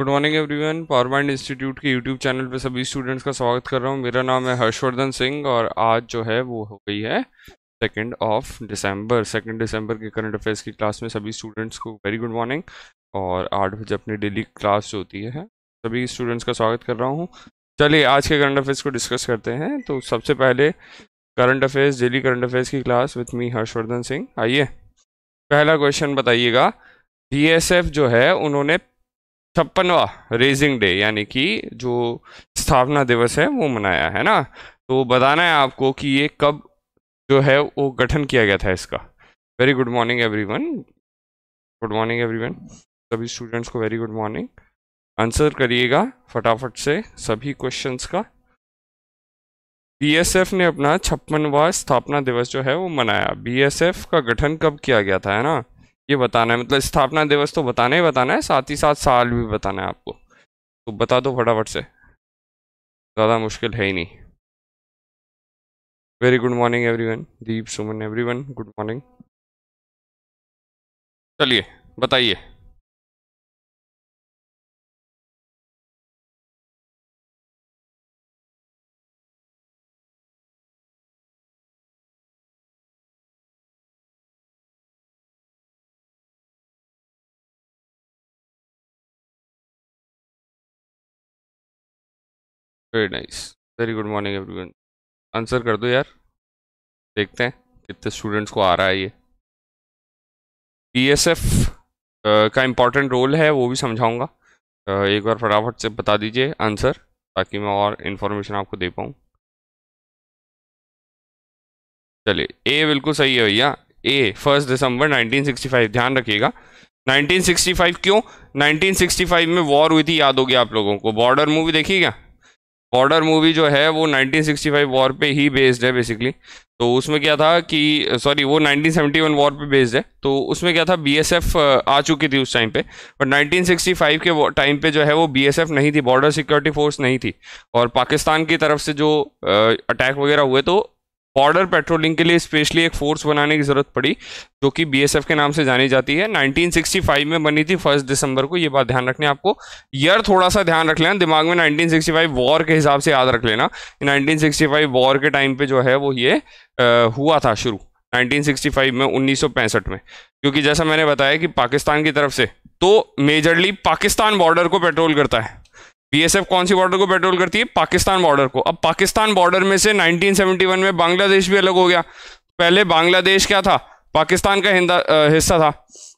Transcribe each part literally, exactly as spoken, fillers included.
Good morning everyone, Powermind institute के YouTube channel पे सभी स्टूडेंट्स का स्वागत कर रहा हूँ। मेरा नाम है हर्षवर्धन सिंह और आज जो है वो हो गई है सेकेंड ऑफ दिसंबर। सेकेंड दिसंबर के करंट अफेयर्स की क्लास में सभी स्टूडेंट्स को वेरी गुड मॉर्निंग। और आठ बजे अपनी डेली क्लास जो होती है सभी स्टूडेंट्स का स्वागत कर रहा हूँ। चलिए आज के करंट अफेयर्स को डिस्कस करते हैं। तो सबसे पहले current affairs, daily current affairs की class with me Harshvardhan Singh. आइए पहला क्वेश्चन बताइएगा, बी एस एफ जो है उन्होंने छप्पनवा रेजिंग डे यानी कि जो स्थापना दिवस है वो मनाया है ना। तो बताना है आपको कि ये कब जो है वो गठन किया गया था इसका। Very good morning everyone, good morning everyone, सभी स्टूडेंट्स को वेरी गुड मॉर्निंग। आंसर करिएगा फटाफट से सभी क्वेश्चंस का। बीएसएफ ने अपना छप्पनवा स्थापना दिवस जो है वो मनाया। बीएसएफ का गठन कब किया गया था है ना, ये बताना है। मतलब स्थापना दिवस तो बताना ही बताना है, साथ ही साथ साल भी बताना है आपको। तो बता दो फटाफट से, ज़्यादा मुश्किल है ही नहीं। Very good morning everyone, Deep, Suman everyone, good morning. चलिए बताइए, very nice, very good morning everyone. Answer कर दो यार, देखते हैं कितने स्टूडेंट्स को आ रहा है ये। बीएसएफ का इम्पोर्टेंट रोल है वो भी समझाऊंगा। एक बार फटाफट से बता दीजिए आंसर, ताकि मैं और इन्फॉर्मेशन आपको दे पाऊँ। चलिए ए बिल्कुल सही है भैया, A first December nineteen sixty five. ध्यान रखिएगा नाइनटीन सिक्सटी फाइव, क्यों नाइनटीन सिक्सटी फाइव में वॉर हुई थी, याद हो गया आप लोगों को। बॉर्डर मूवी देखी क्या? बॉर्डर मूवी जो है वो नाइनटीन सिक्सटी फाइव वॉर पे ही बेस्ड है बेसिकली। तो उसमें क्या था कि सॉरी वो नाइनटीन सेवेंटी वन वॉर पे बेस्ड है। तो उसमें क्या था, बीएसएफ आ चुकी थी उस टाइम पे, और नाइनटीन सिक्सटी फाइव के टाइम पे जो है वो बीएसएफ नहीं थी, बॉर्डर सिक्योरिटी फोर्स नहीं थी। और पाकिस्तान की तरफ से जो अटैक वगैरह हुए तो बॉर्डर पेट्रोलिंग के लिए स्पेशली एक फोर्स बनाने की ज़रूरत पड़ी, जो कि बीएसएफ के नाम से जानी जाती है। नाइनटीन सिक्सटी फाइव में बनी थी, फर्स्ट दिसंबर को। ये बात ध्यान रखनी है आपको यार, थोड़ा सा ध्यान रख लेना दिमाग में। नाइनटीन सिक्सटी फाइव वॉर के हिसाब से याद रख लेना, नाइनटीन सिक्सटी फाइव वॉर के टाइम पे जो है वो ये आ, हुआ था शुरू नाइनटीन सिक्सटी फाइव में, उन्नीस सौ पैंसठ में। क्योंकि जैसा मैंने बताया कि पाकिस्तान की तरफ से तो मेजरली पाकिस्तान बॉर्डर को पेट्रोल करता है। बीएसएफ कौन सी बॉर्डर को पेट्रोल करती है? पाकिस्तान बॉर्डर को। अब पाकिस्तान बॉर्डर में से नाइनटीन सेवेंटी वन में बांग्लादेश भी अलग हो गया। पहले बांग्लादेश क्या था, पाकिस्तान का हिस्सा था।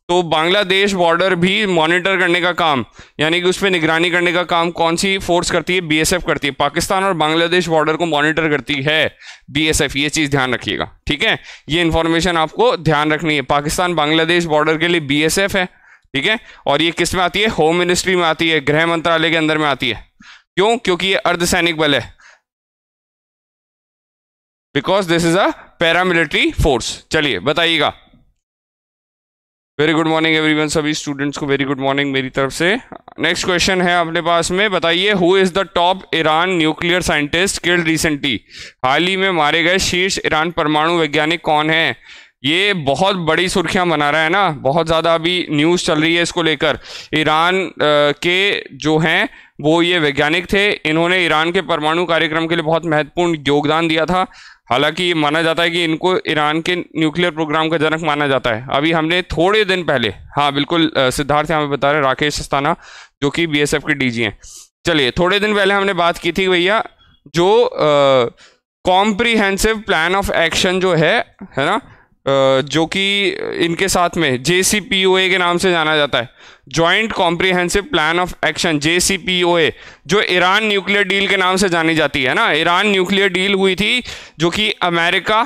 तो बांग्लादेश बॉर्डर भी मॉनिटर करने का काम, यानी कि उस पर निगरानी करने का काम कौन सी फोर्स करती है? बीएसएफ करती है। पाकिस्तान और बांग्लादेश बॉर्डर को मॉनिटर करती है बीएसएफ, ये चीज़ ध्यान रखिएगा। ठीक है, ये इन्फॉर्मेशन आपको ध्यान रखनी है। पाकिस्तान बांग्लादेश बॉर्डर के लिए बीएसएफ है, ठीक है। और ये किस में आती है? होम मिनिस्ट्री में आती है, गृह मंत्रालय के अंदर में आती है। क्यों? क्योंकि ये अर्धसैनिक बल है, because this is a paramilitary force. चलिए बताइएगा। वेरी गुड मॉर्निंग एवरीवन, सभी स्टूडेंट्स को वेरी गुड मॉर्निंग मेरी तरफ से। नेक्स्ट क्वेश्चन है अपने पास में, बताइए who is the top Iran nuclear scientist killed recently? हाल ही में मारे गए शीर्ष ईरान परमाणु वैज्ञानिक कौन है? ये बहुत बड़ी सुर्खियां बना रहा है ना, बहुत ज़्यादा अभी न्यूज़ चल रही है इसको लेकर। ईरान के जो हैं वो ये वैज्ञानिक थे, इन्होंने ईरान के परमाणु कार्यक्रम के लिए बहुत महत्वपूर्ण योगदान दिया था। हालांकि ये माना जाता है कि इनको ईरान के न्यूक्लियर प्रोग्राम का जनक माना जाता है। अभी हमने थोड़े दिन पहले, हाँ बिल्कुल सिद्धार्थ यहाँ पे बता रहे, राकेश अस्थाना जो कि बी एस एफ के डी जी हैं। चलिए थोड़े दिन पहले हमने बात की थी भैया, जो कॉम्प्रीहेंसिव प्लान ऑफ एक्शन जो है है ना, जो कि इनके साथ में जे सी पी ओ ए के नाम से जाना जाता है, joint comprehensive plan of action J C P O A, जो ईरान न्यूक्लियर डील के नाम से जानी जाती है ना। ईरान न्यूक्लियर डील हुई थी जो कि अमेरिका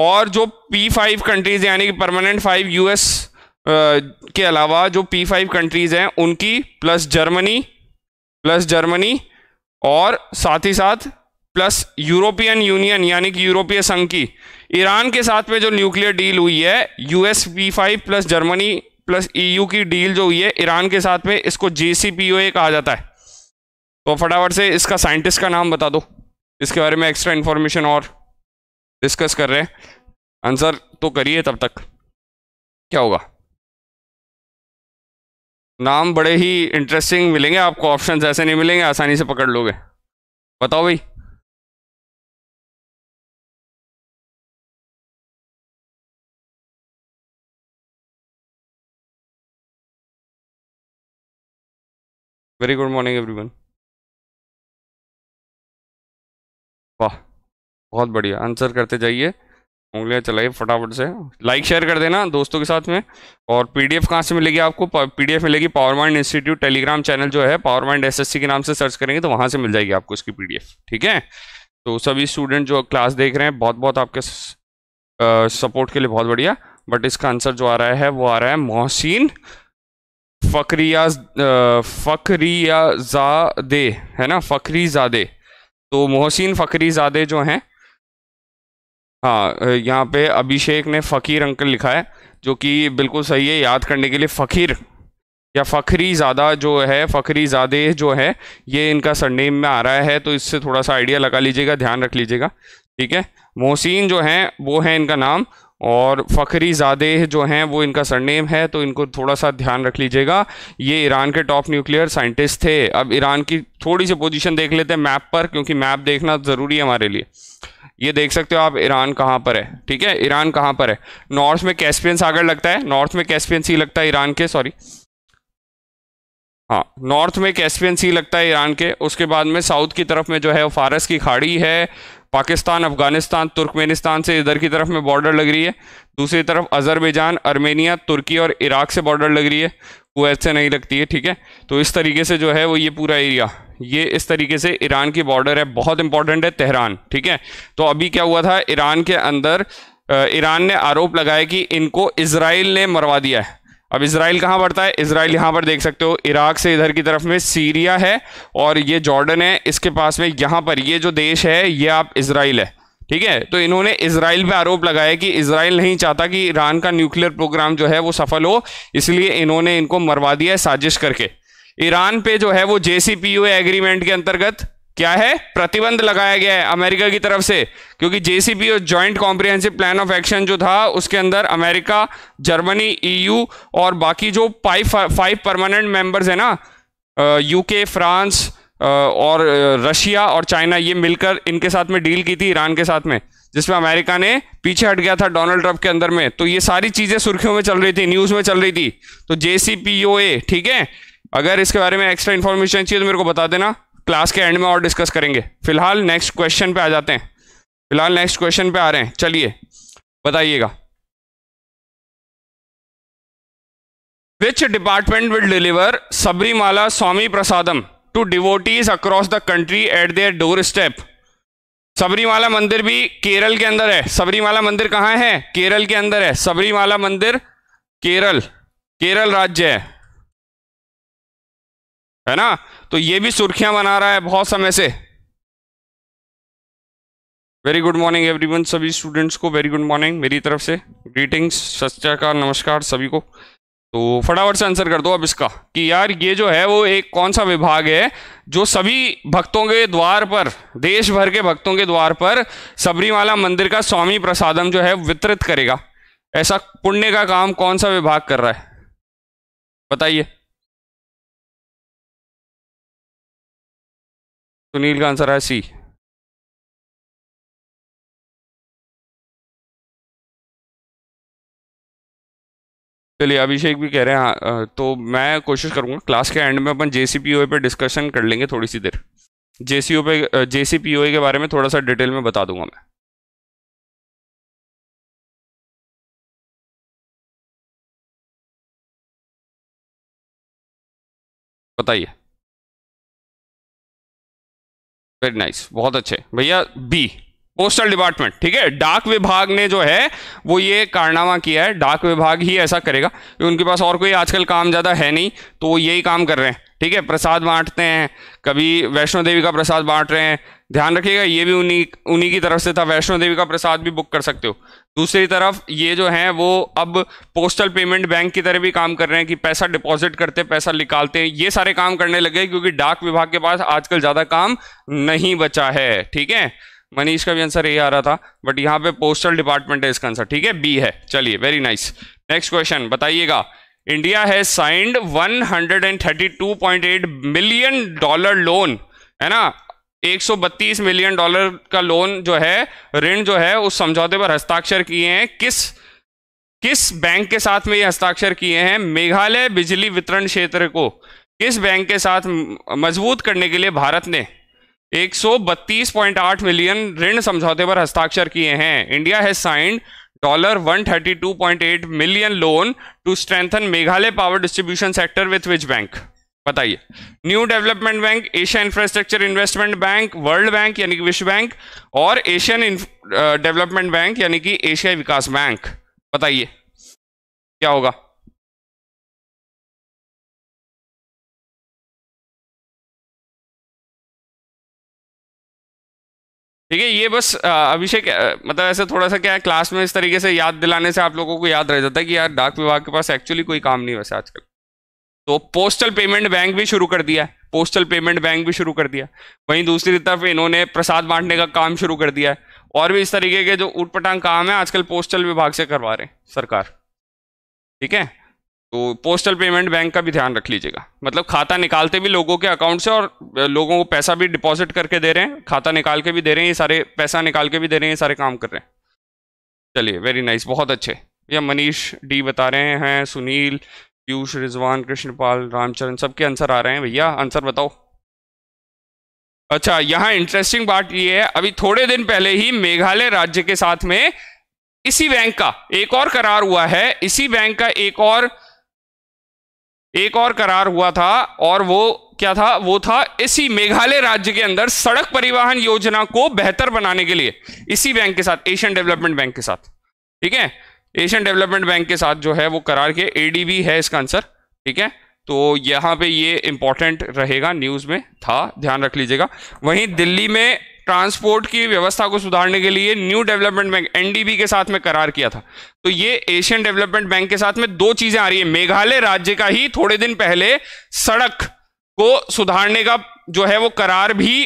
और जो पी फाइव कंट्रीज यानी कि परमानेंट फाइव यूएस के अलावा जो पी फाइव कंट्रीज हैं उनकी, प्लस जर्मनी प्लस जर्मनी और साथ ही साथ प्लस यूरोपियन यूनियन यानी कि यूरोपीय संघ की, ईरान के साथ में जो न्यूक्लियर डील हुई है, US P five plus Germany plus EU की डील जो हुई है ईरान के साथ में, इसको जे सी पी ओ ए कहा जाता है। तो फटाफट से इसका साइंटिस्ट का नाम बता दो, इसके बारे में एक्स्ट्रा इन्फॉर्मेशन और डिस्कस कर रहे हैं। आंसर तो करिए, तब तक क्या होगा? नाम बड़े ही इंटरेस्टिंग मिलेंगे आपको, ऑप्शंस ऐसे नहीं मिलेंगे, आसानी से पकड़ लोगे। बताओ भाई, वेरी गुड मॉर्निंग एवरीवन। वाह बहुत बढ़िया, आंसर करते जाइए, उंगलियां चलाइए फटाफट से, लाइक शेयर कर देना दोस्तों के साथ में। और पीडीएफ कहाँ से मिलेगी आपको? पीडीएफ मिलेगी पावरमाइंड इंस्टीट्यूट टेलीग्राम चैनल जो है पावरमाइंड एसएससी के नाम से सर्च करेंगे तो वहां से मिल जाएगी आपको इसकी पीडीएफ। ठीक है, तो सभी स्टूडेंट जो क्लास देख रहे हैं बहुत बहुत आपके सपोर्ट के लिए, बहुत बढ़िया। बट इसका आंसर जो आ रहा है वो आ रहा है मोहसिन फखरियाज फखरियाजादे है ना, फखरीजादे। तो मोहसिन फखरीजादे जो हैं, हाँ यहाँ पे अभिषेक ने फ़कीर अंकल लिखा है जो कि बिल्कुल सही है, याद करने के लिए फ़कीर या फखरीजादा जो है, फखरीजादे जो है, ये इनका सरनेम में आ रहा है, तो इससे थोड़ा सा आइडिया लगा लीजिएगा, ध्यान रख लीजिएगा। ठीक है, मोहसिन जो हैं वो है इनका नाम और फखरीजादे जो हैं वो इनका सरनेम है, तो इनको थोड़ा सा ध्यान रख लीजिएगा। ये ईरान के टॉप न्यूक्लियर साइंटिस्ट थे। अब ईरान की थोड़ी सी पोजीशन देख लेते हैं मैप पर, क्योंकि मैप देखना ज़रूरी है हमारे लिए। ये देख सकते हो आप ईरान कहाँ पर है। ठीक है, ईरान कहाँ पर है? नॉर्थ में कैस्पियन सागर लगता है, नॉर्थ में कैस्पियन सी लगता है ईरान के, सॉरी हाँ नॉर्थ में कैस्पियन सी लगता है ईरान के। उसके बाद में साउथ की तरफ में जो है फारस की खाड़ी है, पाकिस्तान, अफगानिस्तान, तुर्कमेनिस्तान से इधर की तरफ में बॉर्डर लग रही है। दूसरी तरफ अजरबैजान, आर्मेनिया, तुर्की और इराक से बॉर्डर लग रही है, कुवैत से नहीं लगती है। ठीक है, तो इस तरीके से जो है वो ये पूरा एरिया, ये इस तरीके से ईरान की बॉर्डर है, बहुत इंपॉर्टेंट है तेहरान। ठीक है, तो अभी क्या हुआ था, ईरान के अंदर ईरान ने आरोप लगाया कि इनको इसराइल ने मरवा दिया है। अब इसराइल कहाँ पड़ता है? इसराइल यहाँ पर देख सकते हो, इराक से इधर की तरफ में सीरिया है और ये जॉर्डन है, इसके पास में यहाँ पर ये जो देश है ये आप इसराइल है। ठीक है, तो इन्होंने इसराइल पे आरोप लगाया कि इसराइल नहीं चाहता कि ईरान का न्यूक्लियर प्रोग्राम जो है वो सफल हो, इसलिए इन्होंने इनको मरवा दिया है साजिश करके। ईरान पे जो है वो जेसीपीओए एग्रीमेंट के अंतर्गत क्या है, प्रतिबंध लगाया गया है अमेरिका की तरफ से, क्योंकि JCPO joint comprehensive plan of action जो था उसके अंदर अमेरिका, जर्मनी, ईयू और बाकी जो फाइव फाइव परमानेंट मेंबर्स है ना, यूके, फ्रांस और रशिया और चाइना, ये मिलकर इनके साथ में डील की थी ईरान के साथ में, जिसमें अमेरिका ने पीछे हट गया था डोनाल्ड ट्रंप के अंदर में। तो ये सारी चीजें सुर्खियों में चल रही थी, न्यूज में चल रही थी। तो जेसीपीओए, ठीक है, अगर इसके बारे में एक्स्ट्रा इन्फॉर्मेशन चाहिए तो मेरे को बता देना, क्लास के एंड में और डिस्कस करेंगे। फिलहाल नेक्स्ट क्वेश्चन पे आ जाते हैं, फिलहाल नेक्स्ट क्वेश्चन पे आ रहे हैं, चलिए बताइएगा। Which department will deliver Sabarimala Swami prasadam to devotees across the country at their door step? Sabarimala मंदिर भी केरल के अंदर है। सबरीमाला मंदिर कहाँ है? केरल के अंदर है। सबरीमाला मंदिर केरल, केरल राज्य है, है ना। तो ये भी सुर्खियां बना रहा है बहुत समय से। वेरी गुड मॉर्निंग एवरीवन, सभी स्टूडेंट्स को वेरी गुड मॉर्निंग मेरी तरफ से, ग्रीटिंग्स, सत्याकार, नमस्कार सभी को। तो फटाफट से आंसर कर दो अब इसका कि यार ये जो है वो एक कौन सा विभाग है जो सभी भक्तों के द्वार पर, देश भर के भक्तों के द्वार पर सबरीमाला मंदिर का स्वामी प्रसादम जो है वितरित करेगा? ऐसा पुण्य का काम कौन सा विभाग कर रहा है, बताइए। सुनील का आंसर है सी। चलिए अभिषेक भी कह रहे हैं हाँ, तो मैं कोशिश करूंगा क्लास के एंड में अपन जेसीपीओए पे डिस्कशन कर लेंगे थोड़ी सी देर। जेसीओ पे जेसीपीओए के बारे में थोड़ा सा डिटेल में बता दूंगा मैं। बताइए, वेरी नाइस, बहुत अच्छे भैया। बी पोस्टल डिपार्टमेंट, ठीक है, डाक विभाग ने जो है वो ये कारनामा किया है, डाक विभाग ही ऐसा करेगा क्योंकि उनके पास और कोई आजकल काम ज़्यादा है नहीं, तो वो यही काम कर रहे हैं। ठीक है, प्रसाद बांटते हैं, कभी वैष्णो देवी का प्रसाद बांट रहे हैं, ध्यान रखिएगा ये भी उन्हीं उन्हीं की तरफ से था, वैष्णो देवी का प्रसाद भी बुक कर सकते हो। दूसरी तरफ ये जो है वो अब पोस्टल पेमेंट बैंक की तरह भी काम कर रहे हैं कि पैसा डिपॉजिट करते हैं, पैसा निकालते हैं, ये सारे काम करने लगे क्योंकि डाक विभाग के पास आजकल ज़्यादा काम नहीं बचा है। ठीक है, मनीष का भी आंसर ये आ रहा था बट यहाँ पे पोस्टल डिपार्टमेंट है इसका आंसर, ठीक है बी है। चलिए वेरी नाइस, नेक्स्ट क्वेश्चन बताइएगा। India has signed one hundred thirty-two point eight million dollar loan, है ना, एक सौ बत्तीस मिलियन डॉलर का लोन जो है, ऋण जो है, उस समझौते पर हस्ताक्षर किए हैं। किस किस बैंक के साथ में ये हस्ताक्षर किए हैं? मेघालय बिजली वितरण क्षेत्र को किस बैंक के साथ मजबूत करने के लिए भारत ने एक सौ बत्तीस पॉइंट आठ मिलियन ऋण समझौते पर हस्ताक्षर किए हैं। India has signed dollar one hundred thirty-two point eight million loan to strengthen Meghalaya power distribution sector with which bank? बताइए। New development bank, Asia infrastructure investment bank, world bank यानी कि विश्व बैंक, और एशियन डेवलपमेंट बैंक यानी कि एशियाई विकास bank. बताइए क्या होगा? ठीक है, ये बस अभिषेक मतलब ऐसे थोड़ा सा क्या है, क्लास में इस तरीके से याद दिलाने से आप लोगों को याद रह जाता है कि यार डाक विभाग के पास एक्चुअली कोई काम नहीं वैसे आजकल। तो पोस्टल पेमेंट बैंक भी शुरू कर दिया, पोस्टल पेमेंट बैंक भी शुरू कर दिया। वहीं दूसरी तरफ इन्होंने प्रसाद बांटने का काम शुरू कर दिया है, और भी इस तरीके के जो ऊटपटांग काम है आजकल पोस्टल विभाग से करवा रहे हैं सरकार। ठीक है, तो पोस्टल पेमेंट बैंक का भी ध्यान रख लीजिएगा। मतलब खाता निकालते भी लोगों के अकाउंट से, और लोगों को पैसा भी डिपॉजिट करके दे रहे हैं, खाता निकाल के भी दे रहे हैं, ये सारे पैसा निकाल के भी दे रहे हैं, ये सारे काम कर रहे हैं। चलिए, वेरी नाइस, बहुत अच्छे। ये मनीष डी बता रहे हैं, सुनील, पीयूष, रिजवान, कृष्णपाल, रामचरण, सबके आंसर आ रहे हैं। भैया आंसर बताओ। अच्छा, यहाँ इंटरेस्टिंग बात ये है, अभी थोड़े दिन पहले ही मेघालय राज्य के साथ में इसी बैंक का एक और करार हुआ है। इसी बैंक का एक और एक और करार हुआ था, और वो क्या था? वो था इसी मेघालय राज्य के अंदर सड़क परिवहन योजना को बेहतर बनाने के लिए, इसी बैंक के साथ, एशियन डेवलपमेंट बैंक के साथ। ठीक है, एशियन डेवलपमेंट बैंक के साथ जो है वो करार के, एडीबी है इसका आंसर। ठीक है, तो यहाँ पे ये इंपॉर्टेंट रहेगा, न्यूज़ में था, ध्यान रख लीजिएगा। वहीं दिल्ली में ट्रांसपोर्ट की व्यवस्था को सुधारने के लिए न्यू डेवलपमेंट बैंक एनडीबी के साथ में करार किया था। तो ये एशियन डेवलपमेंट बैंक के साथ में दो चीजें आ रही है। मेघालय राज्य का ही थोड़े दिन पहले सड़क को सुधारने का जो है वो करार भी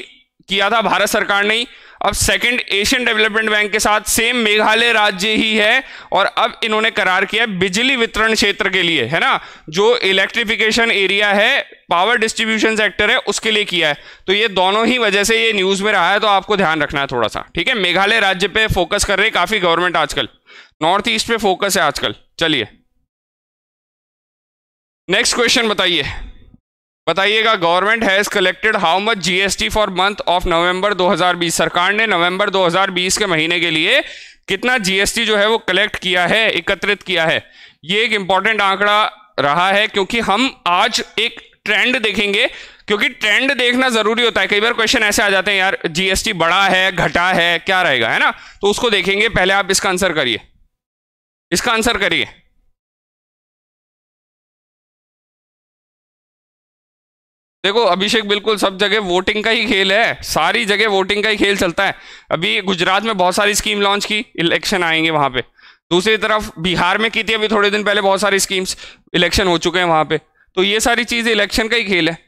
किया था भारत सरकार ने। अब सेकंड एशियन डेवलपमेंट बैंक के साथ सेम मेघालय राज्य ही है, और अब इन्होंने करार किया बिजली वितरण क्षेत्र के लिए, है ना, जो इलेक्ट्रिफिकेशन एरिया है, पावर डिस्ट्रीब्यूशन सेक्टर है, उसके लिए किया है। तो ये दोनों ही वजह से ये न्यूज में रहा है, तो आपको ध्यान रखना है थोड़ा सा। ठीक है, मेघालय राज्य पे फोकस कर रही है काफी गवर्नमेंट आजकल, नॉर्थ ईस्ट पे फोकस है आजकल। चलिए, नेक्स्ट क्वेश्चन बताइए, बताइएगा। Government has collected how much GST for month of November दो हज़ार बीस? सरकार ने नवंबर दो हज़ार बीस के महीने के लिए कितना जीएसटी जो है वो कलेक्ट किया है, एकत्रित किया है? ये एक इंपॉर्टेंट आंकड़ा रहा है, क्योंकि हम आज एक ट्रेंड देखेंगे, क्योंकि ट्रेंड देखना जरूरी होता है। कई बार क्वेश्चन ऐसे आ जाते हैं, यार जीएसटी बढ़ा है, घटा है, क्या रहेगा, है ना, तो उसको देखेंगे। पहले आप इसका आंसर करिए, इसका आंसर करिए। देखो अभिषेक, बिल्कुल सब जगह वोटिंग का ही खेल है, सारी जगह वोटिंग का ही खेल चलता है। अभी गुजरात में बहुत सारी स्कीम लॉन्च की, इलेक्शन आएंगे वहां पे। दूसरी तरफ बिहार में की थी अभी थोड़े दिन पहले बहुत सारी स्कीम्स, इलेक्शन हो चुके हैं वहां पे। तो ये सारी चीज इलेक्शन का ही खेल है।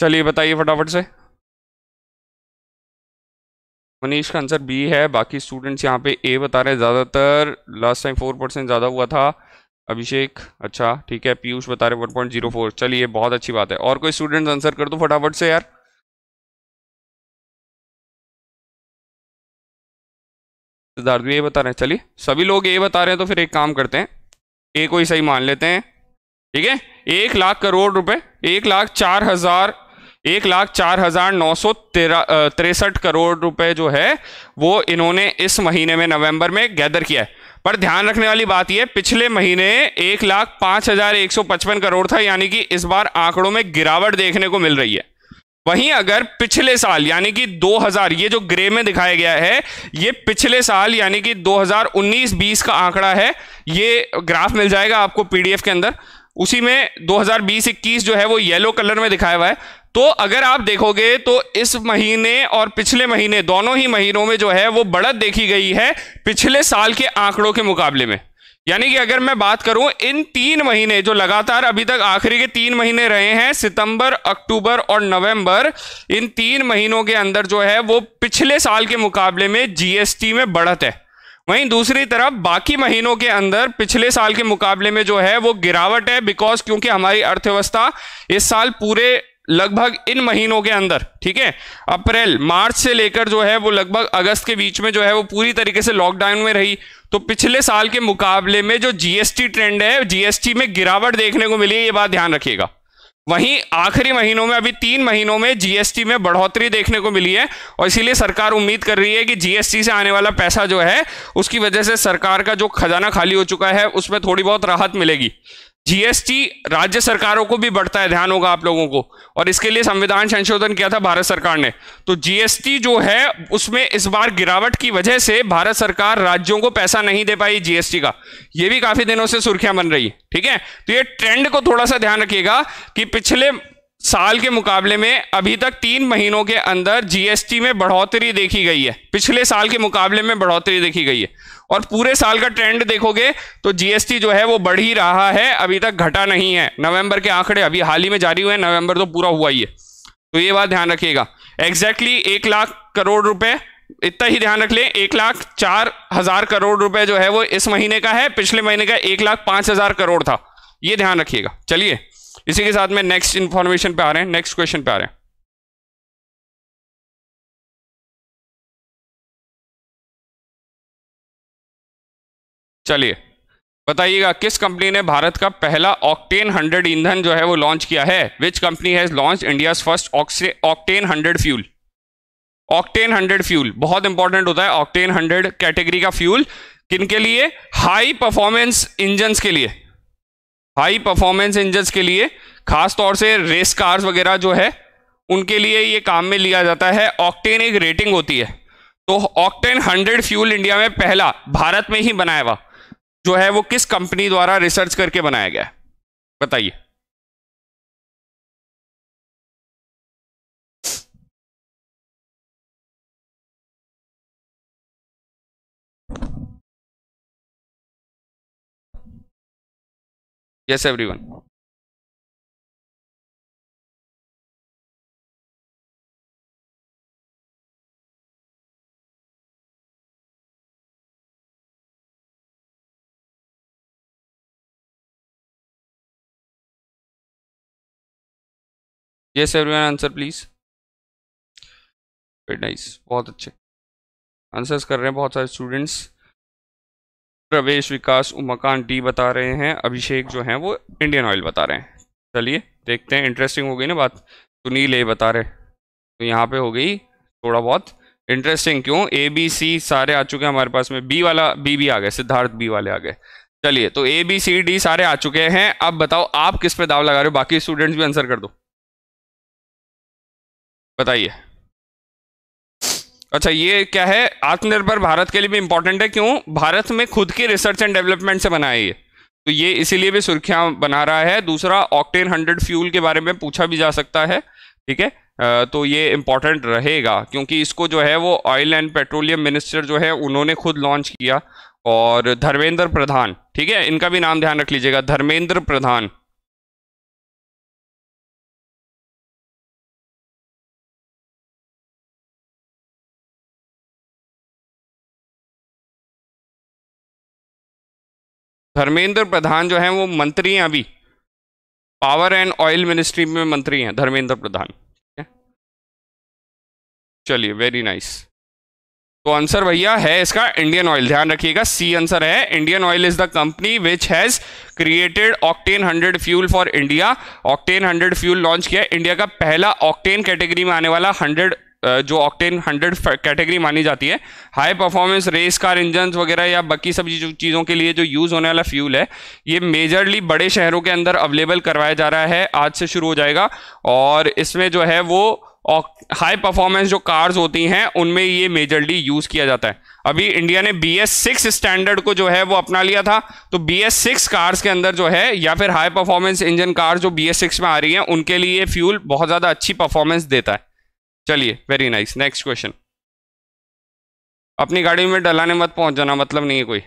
चलिए बताइए फटाफट से। मनीष का आंसर बी है, बाकी स्टूडेंट्स यहाँ पे ए बता रहे हैं ज़्यादातर। लास्ट टाइम फोर परसेंट ज़्यादा हुआ था अभिषेक, अच्छा ठीक है। पीयूष बता रहे वन पॉइंट जीरो फोर, चलिए बहुत अच्छी बात है। और कोई स्टूडेंट्स आंसर कर दो फटाफट से यार। सिद्धार्थ भी ए बता रहे हैं, चलिए सभी लोग ए बता रहे हैं, तो फिर एक काम करते हैं, ए को ही सही मान लेते हैं। ठीक है, एक लाख करोड़ रुपये, एक लाख चार हज़ार एक लाख चार हजार नौ सौ तिरसठ करोड़ रुपए जो है वो इन्होंने इस महीने में नवंबर में गैदर किया है। पर ध्यान रखने वाली बात यह, पिछले महीने एक लाख पांच हजार एक सौ पचपन करोड़ था, यानी कि इस बार आंकड़ों में गिरावट देखने को मिल रही है। वहीं अगर पिछले साल यानी कि दो हज़ार, ये जो ग्रे में दिखाया गया है, ये पिछले साल यानी कि दो हज़ार उन्नीस बीस का आंकड़ा है। ये ग्राफ मिल जाएगा आपको पीडीएफ के अंदर, उसी में दो हज़ार बीस इक्कीस जो है वो येलो कलर में दिखाया हुआ है। तो अगर आप देखोगे तो इस महीने और पिछले महीने, दोनों ही महीनों में जो है वो बढ़त देखी गई है पिछले साल के आंकड़ों के मुकाबले में। यानी कि अगर मैं बात करूं इन तीन महीने जो लगातार अभी तक आखिरी के तीन महीने रहे हैं, सितंबर, अक्टूबर और नवंबर, इन तीन महीनों के अंदर जो है वो पिछले साल के मुकाबले में जीएसटी में बढ़त है। वहीं दूसरी तरफ बाकी महीनों के अंदर पिछले साल के मुकाबले में जो है वो गिरावट है, बिकॉज क्योंकि हमारी अर्थव्यवस्था इस साल पूरे लगभग इन महीनों के अंदर, ठीक है, अप्रैल मार्च से लेकर जो है वो लगभग अगस्त के बीच में जो है वो पूरी तरीके से लॉकडाउन में रही, तो पिछले साल के मुकाबले में जो जीएसटी ट्रेंड है, जीएसटी में गिरावट देखने को मिली है, ये बात ध्यान रखिएगा। वहीं आखिरी महीनों में अभी तीन महीनों में जीएसटी में बढ़ोतरी देखने को मिली है और इसीलिए सरकार उम्मीद कर रही है कि जीएसटी से आने वाला पैसा जो है उसकी वजह से सरकार का जो खजाना खाली हो चुका है उसमें थोड़ी बहुत राहत मिलेगी। जीएसटी राज्य सरकारों को भी बढ़ता है, ध्यान होगा आप लोगों को, और इसके लिए संविधान संशोधन किया था भारत सरकार ने, तो जीएसटी जो है उसमें इस बार गिरावट की वजह से भारत सरकार राज्यों को पैसा नहीं दे पाई जीएसटी का, ये भी काफी दिनों से सुर्खियां बन रही है, ठीक है। तो ये ट्रेंड को थोड़ा सा ध्यान रखिएगा कि पिछले साल के मुकाबले में अभी तक तीन महीनों के अंदर जीएसटी में बढ़ोतरी देखी गई है, पिछले साल के मुकाबले में बढ़ोतरी देखी गई है, और पूरे साल का ट्रेंड देखोगे तो जीएसटी जो है वो बढ़ ही रहा है, अभी तक घटा नहीं है। नवंबर के आंकड़े अभी हाल ही में जारी हुए हैं, नवंबर तो पूरा हुआ ही है, तो ये बात ध्यान रखिएगा। एग्जैक्टली एक लाख करोड़ रुपए, इतना ही ध्यान रख लें, एक लाख चार हजार करोड़ रुपए जो है वो इस महीने का है, पिछले महीने का एक लाख पांच हजार करोड़ था, ये ध्यान रखिएगा। चलिए इसी के साथ में नेक्स्ट इंफॉर्मेशन पे आ रहे हैं, नेक्स्ट क्वेश्चन पे आ रहे हैं। चलिए बताइएगा, किस कंपनी ने भारत का पहला ऑक्टेन हंड्रेड ईंधन जो है वो लॉन्च किया है? Which company has launch India's first octane hundred fuel? Octane hundred fuel बहुत इंपॉर्टेंट होता है, ऑक्टेन हंड्रेड कैटेगरी का फ्यूल किनके लिए? हाई परफॉर्मेंस इंजन्स के लिए, हाई परफॉर्मेंस इंजन्स के लिए, खास तौर से रेस कार्स वगैरह जो है उनके लिए ये काम में लिया जाता है। ऑक्टेन एक रेटिंग होती है, तो ऑक्टेन हंड्रेड फ्यूल इंडिया में पहला भारत में ही बनाया हुआ जो है वो किस कंपनी द्वारा रिसर्च करके बनाया गया है, बताइए। Yes everyone, yes everyone, answer please, very nice, बहुत अच्छे आंसर्स कर रहे हैं बहुत सारे स्टूडेंट्स। प्रवेश, विकास, उमाकांत डी बता रहे हैं, अभिषेक जो हैं वो इंडियन ऑयल बता रहे हैं। चलिए देखते हैं, इंटरेस्टिंग हो गई ना बात, सुनील ए बता रहे, तो यहाँ पे हो गई थोड़ा बहुत इंटरेस्टिंग, क्यों ए बी सी सारे आ चुके हैं हमारे पास में, बी वाला बी भी आ गए, सिद्धार्थ बी वाले आ गए। चलिए तो ए बी सी डी सारे आ चुके हैं, अब बताओ आप किस पे दाव लगा रहे हो, बाकी स्टूडेंट्स भी आंसर कर दो, बताइए। अच्छा ये क्या है, आत्मनिर्भर भारत के लिए भी इम्पोर्टेंट है, क्यों? भारत में खुद की रिसर्च एंड डेवलपमेंट से बना है ये, तो ये इसीलिए भी सुर्खियां बना रहा है। दूसरा, ऑक्टेन हंड्रेड फ्यूल के बारे में पूछा भी जा सकता है, ठीक है, तो ये इम्पोर्टेंट रहेगा क्योंकि इसको जो है वो ऑयल एंड पेट्रोलियम मिनिस्टर जो है उन्होंने खुद लॉन्च किया, और धर्मेंद्र प्रधान, ठीक है, इनका भी नाम ध्यान रख लीजिएगा, धर्मेंद्र प्रधान। धर्मेंद्र प्रधान जो हैं वो मंत्री हैं, अभी पावर एंड ऑयल मिनिस्ट्री में मंत्री हैं धर्मेंद्र प्रधान। चलिए वेरी नाइस, तो आंसर भैया है इसका इंडियन ऑयल, ध्यान रखिएगा सी आंसर है। Indian oil is the company which has created octane hundred fuel for India. Octane hundred fuel launch किया है, इंडिया का पहला ऑक्टेन कैटेगरी में आने वाला हंड्रेड, जो ऑक्टेन हंड्रेड कैटेगरी मानी जाती है, high performance race car engine वगैरह या बाकी सब चीज़ों के लिए जो यूज़ होने वाला फ्यूल है, ये मेजरली बड़े शहरों के अंदर अवेलेबल करवाया जा रहा है, आज से शुरू हो जाएगा, और इसमें जो है वो हाई परफॉर्मेंस जो कार्स होती हैं उनमें ये मेजरली यूज़ किया जाता है। अभी इंडिया ने बी एस सिक्स स्टैंडर्ड को जो है वो अपना लिया था, तो बी एस सिक्स कार्स के अंदर जो है, या फिर हाई परफॉर्मेंस इंजन कार जो बी एस सिक्स में आ रही हैं उनके लिए फ्यूल बहुत ज़्यादा अच्छी परफॉर्मेंस देता है। चलिए वेरी नाइस, नेक्स्ट क्वेश्चन। अपनी गाड़ी में डलाने मत पहुंच जाना, मतलब नहीं है कोई,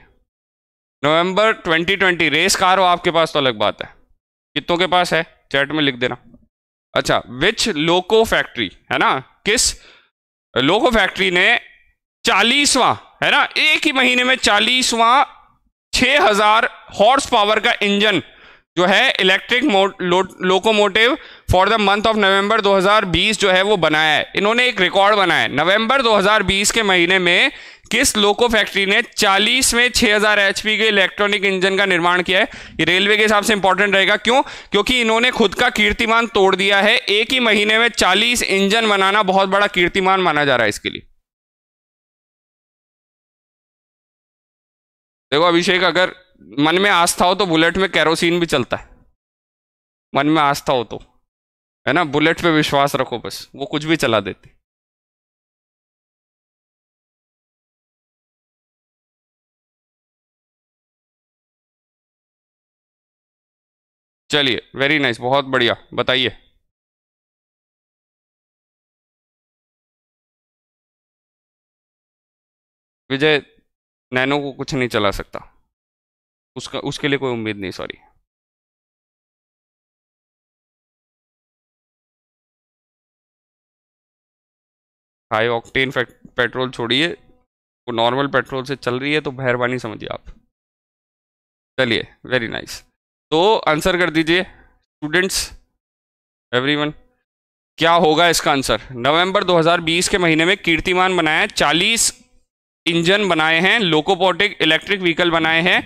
November twenty twenty. Race car हो आपके पास तो अलग बात है, कितनों के पास है चैट में लिख देना। अच्छा, विच लोको फैक्ट्री है ना, किस लोको फैक्ट्री ने चालीसवां है ना एक ही महीने में चालीसवां छह हज़ार हॉर्स पावर का इंजन जो है electric lo, locomotive for the month of November दो हज़ार बीस जो है वो बनाया है। इन्होंने एक रिकॉर्ड बनाया है, नवंबर दो हज़ार बीस के महीने में किस लोको फैक्ट्री ने चालीस में छह हज़ार एचपी के इलेक्ट्रॉनिक इंजन का निर्माण किया है। ये रेलवे के हिसाब से इंपॉर्टेंट रहेगा, क्यों? क्योंकि इन्होंने खुद का कीर्तिमान तोड़ दिया है, एक ही महीने में चालीस इंजन बनाना बहुत बड़ा कीर्तिमान माना जा रहा है इसके लिए। देखो अभिषेक, अगर मन में आस्था हो तो बुलेट में कैरोसिन भी चलता है, मन में आस्था हो तो, है ना, बुलेट पे विश्वास रखो बस, वो कुछ भी चला देती। चलिए, वेरी नाइस, बहुत बढ़िया, बताइए। विजय, नैनो को कुछ नहीं चला सकता, उसका उसके लिए कोई उम्मीद नहीं, सॉरी। हाई ऑक्टेन पेट्रोल छोड़िए, वो नॉर्मल पेट्रोल से चल रही है, तो मेहरबानी समझिए आप। चलिए, वेरी नाइस। तो आंसर कर दीजिए स्टूडेंट्स, एवरीवन, क्या होगा इसका आंसर। नवंबर दो हज़ार बीस के महीने में कीर्तिमान बनाया, चालीस इंजन बनाए हैं, लोकोपोटिक इलेक्ट्रिक व्हीकल बनाए हैं,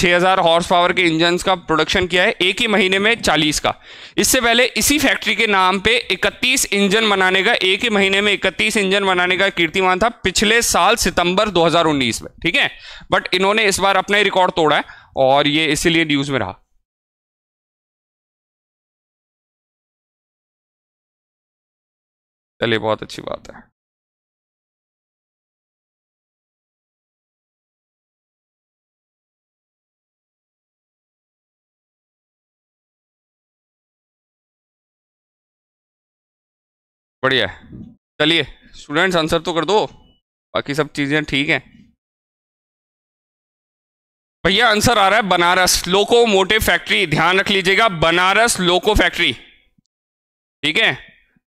छह हज़ार हॉर्स पावर के इंजन का प्रोडक्शन किया है एक ही महीने में चालीस का। इससे पहले इसी फैक्ट्री के नाम पे इकतीस इंजन बनाने का, एक ही महीने में इकतीस इंजन बनाने का कीर्तिमान था पिछले साल सितंबर दो हज़ार उन्नीस में, ठीक है। बट इन्होंने इस बार अपना ही रिकॉर्ड तोड़ा है और ये इसीलिए न्यूज में रहा। चलिए, बहुत अच्छी बात है। बढ़िया, चलिए स्टूडेंट्स, आंसर तो कर दो, बाकी सब चीज़ें ठीक हैं। भैया आंसर आ रहा है बनारस लोकोमोटिव फैक्ट्री, ध्यान रख लीजिएगा, बनारस लोको फैक्ट्री, ठीक है।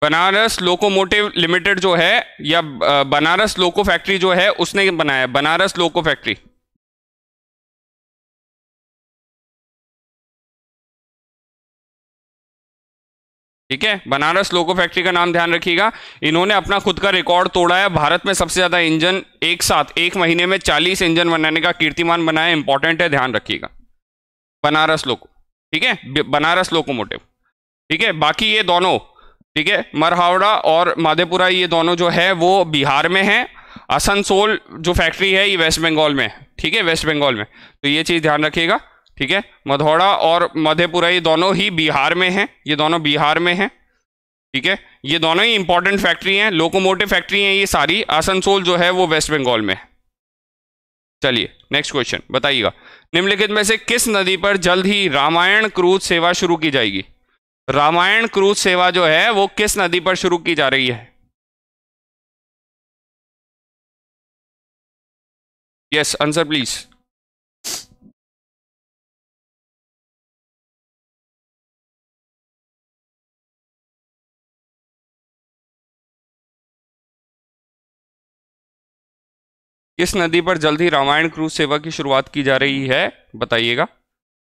बनारस लोकोमोटिव लिमिटेड जो है, या बनारस लोको फैक्ट्री जो है, उसने बनाया बनारस लोको फैक्ट्री। ठीक है, बनारस लोको फैक्ट्री का नाम ध्यान रखिएगा। इन्होंने अपना खुद का रिकॉर्ड तोड़ा है, भारत में सबसे ज्यादा इंजन एक साथ एक महीने में चालीस इंजन बनाने का कीर्तिमान बनाया। इंपॉर्टेंट है, ध्यान रखिएगा, बनारस लोको, ठीक है, बनारस लोकोमोटिव, ठीक है। बाकी ये दोनों, ठीक है, मरहावड़ा और माधेपुरा, ये दोनों जो है वो बिहार में है। आसनसोल जो फैक्ट्री है ये वेस्ट बंगाल में, ठीक है, वेस्ट बंगाल में, तो ये चीज ध्यान रखिएगा, ठीक है। मधौड़ा और मधेपुरा ये दोनों ही बिहार में हैं, ये दोनों बिहार में हैं, ठीक है। ये दोनों ही इंपॉर्टेंट फैक्ट्री हैं, लोकोमोटिव फैक्ट्री हैं ये सारी। आसनसोल जो है वो वेस्ट बंगाल में है। चलिए, नेक्स्ट क्वेश्चन बताइएगा, निम्नलिखित में से किस नदी पर जल्द ही रामायण क्रूज सेवा शुरू की जाएगी। रामायण क्रूज सेवा जो है वो किस नदी पर शुरू की जा रही है। Yes, answer please. किस नदी पर जल्द ही रामायण क्रूज सेवा की शुरुआत की जा रही है, बताइएगा।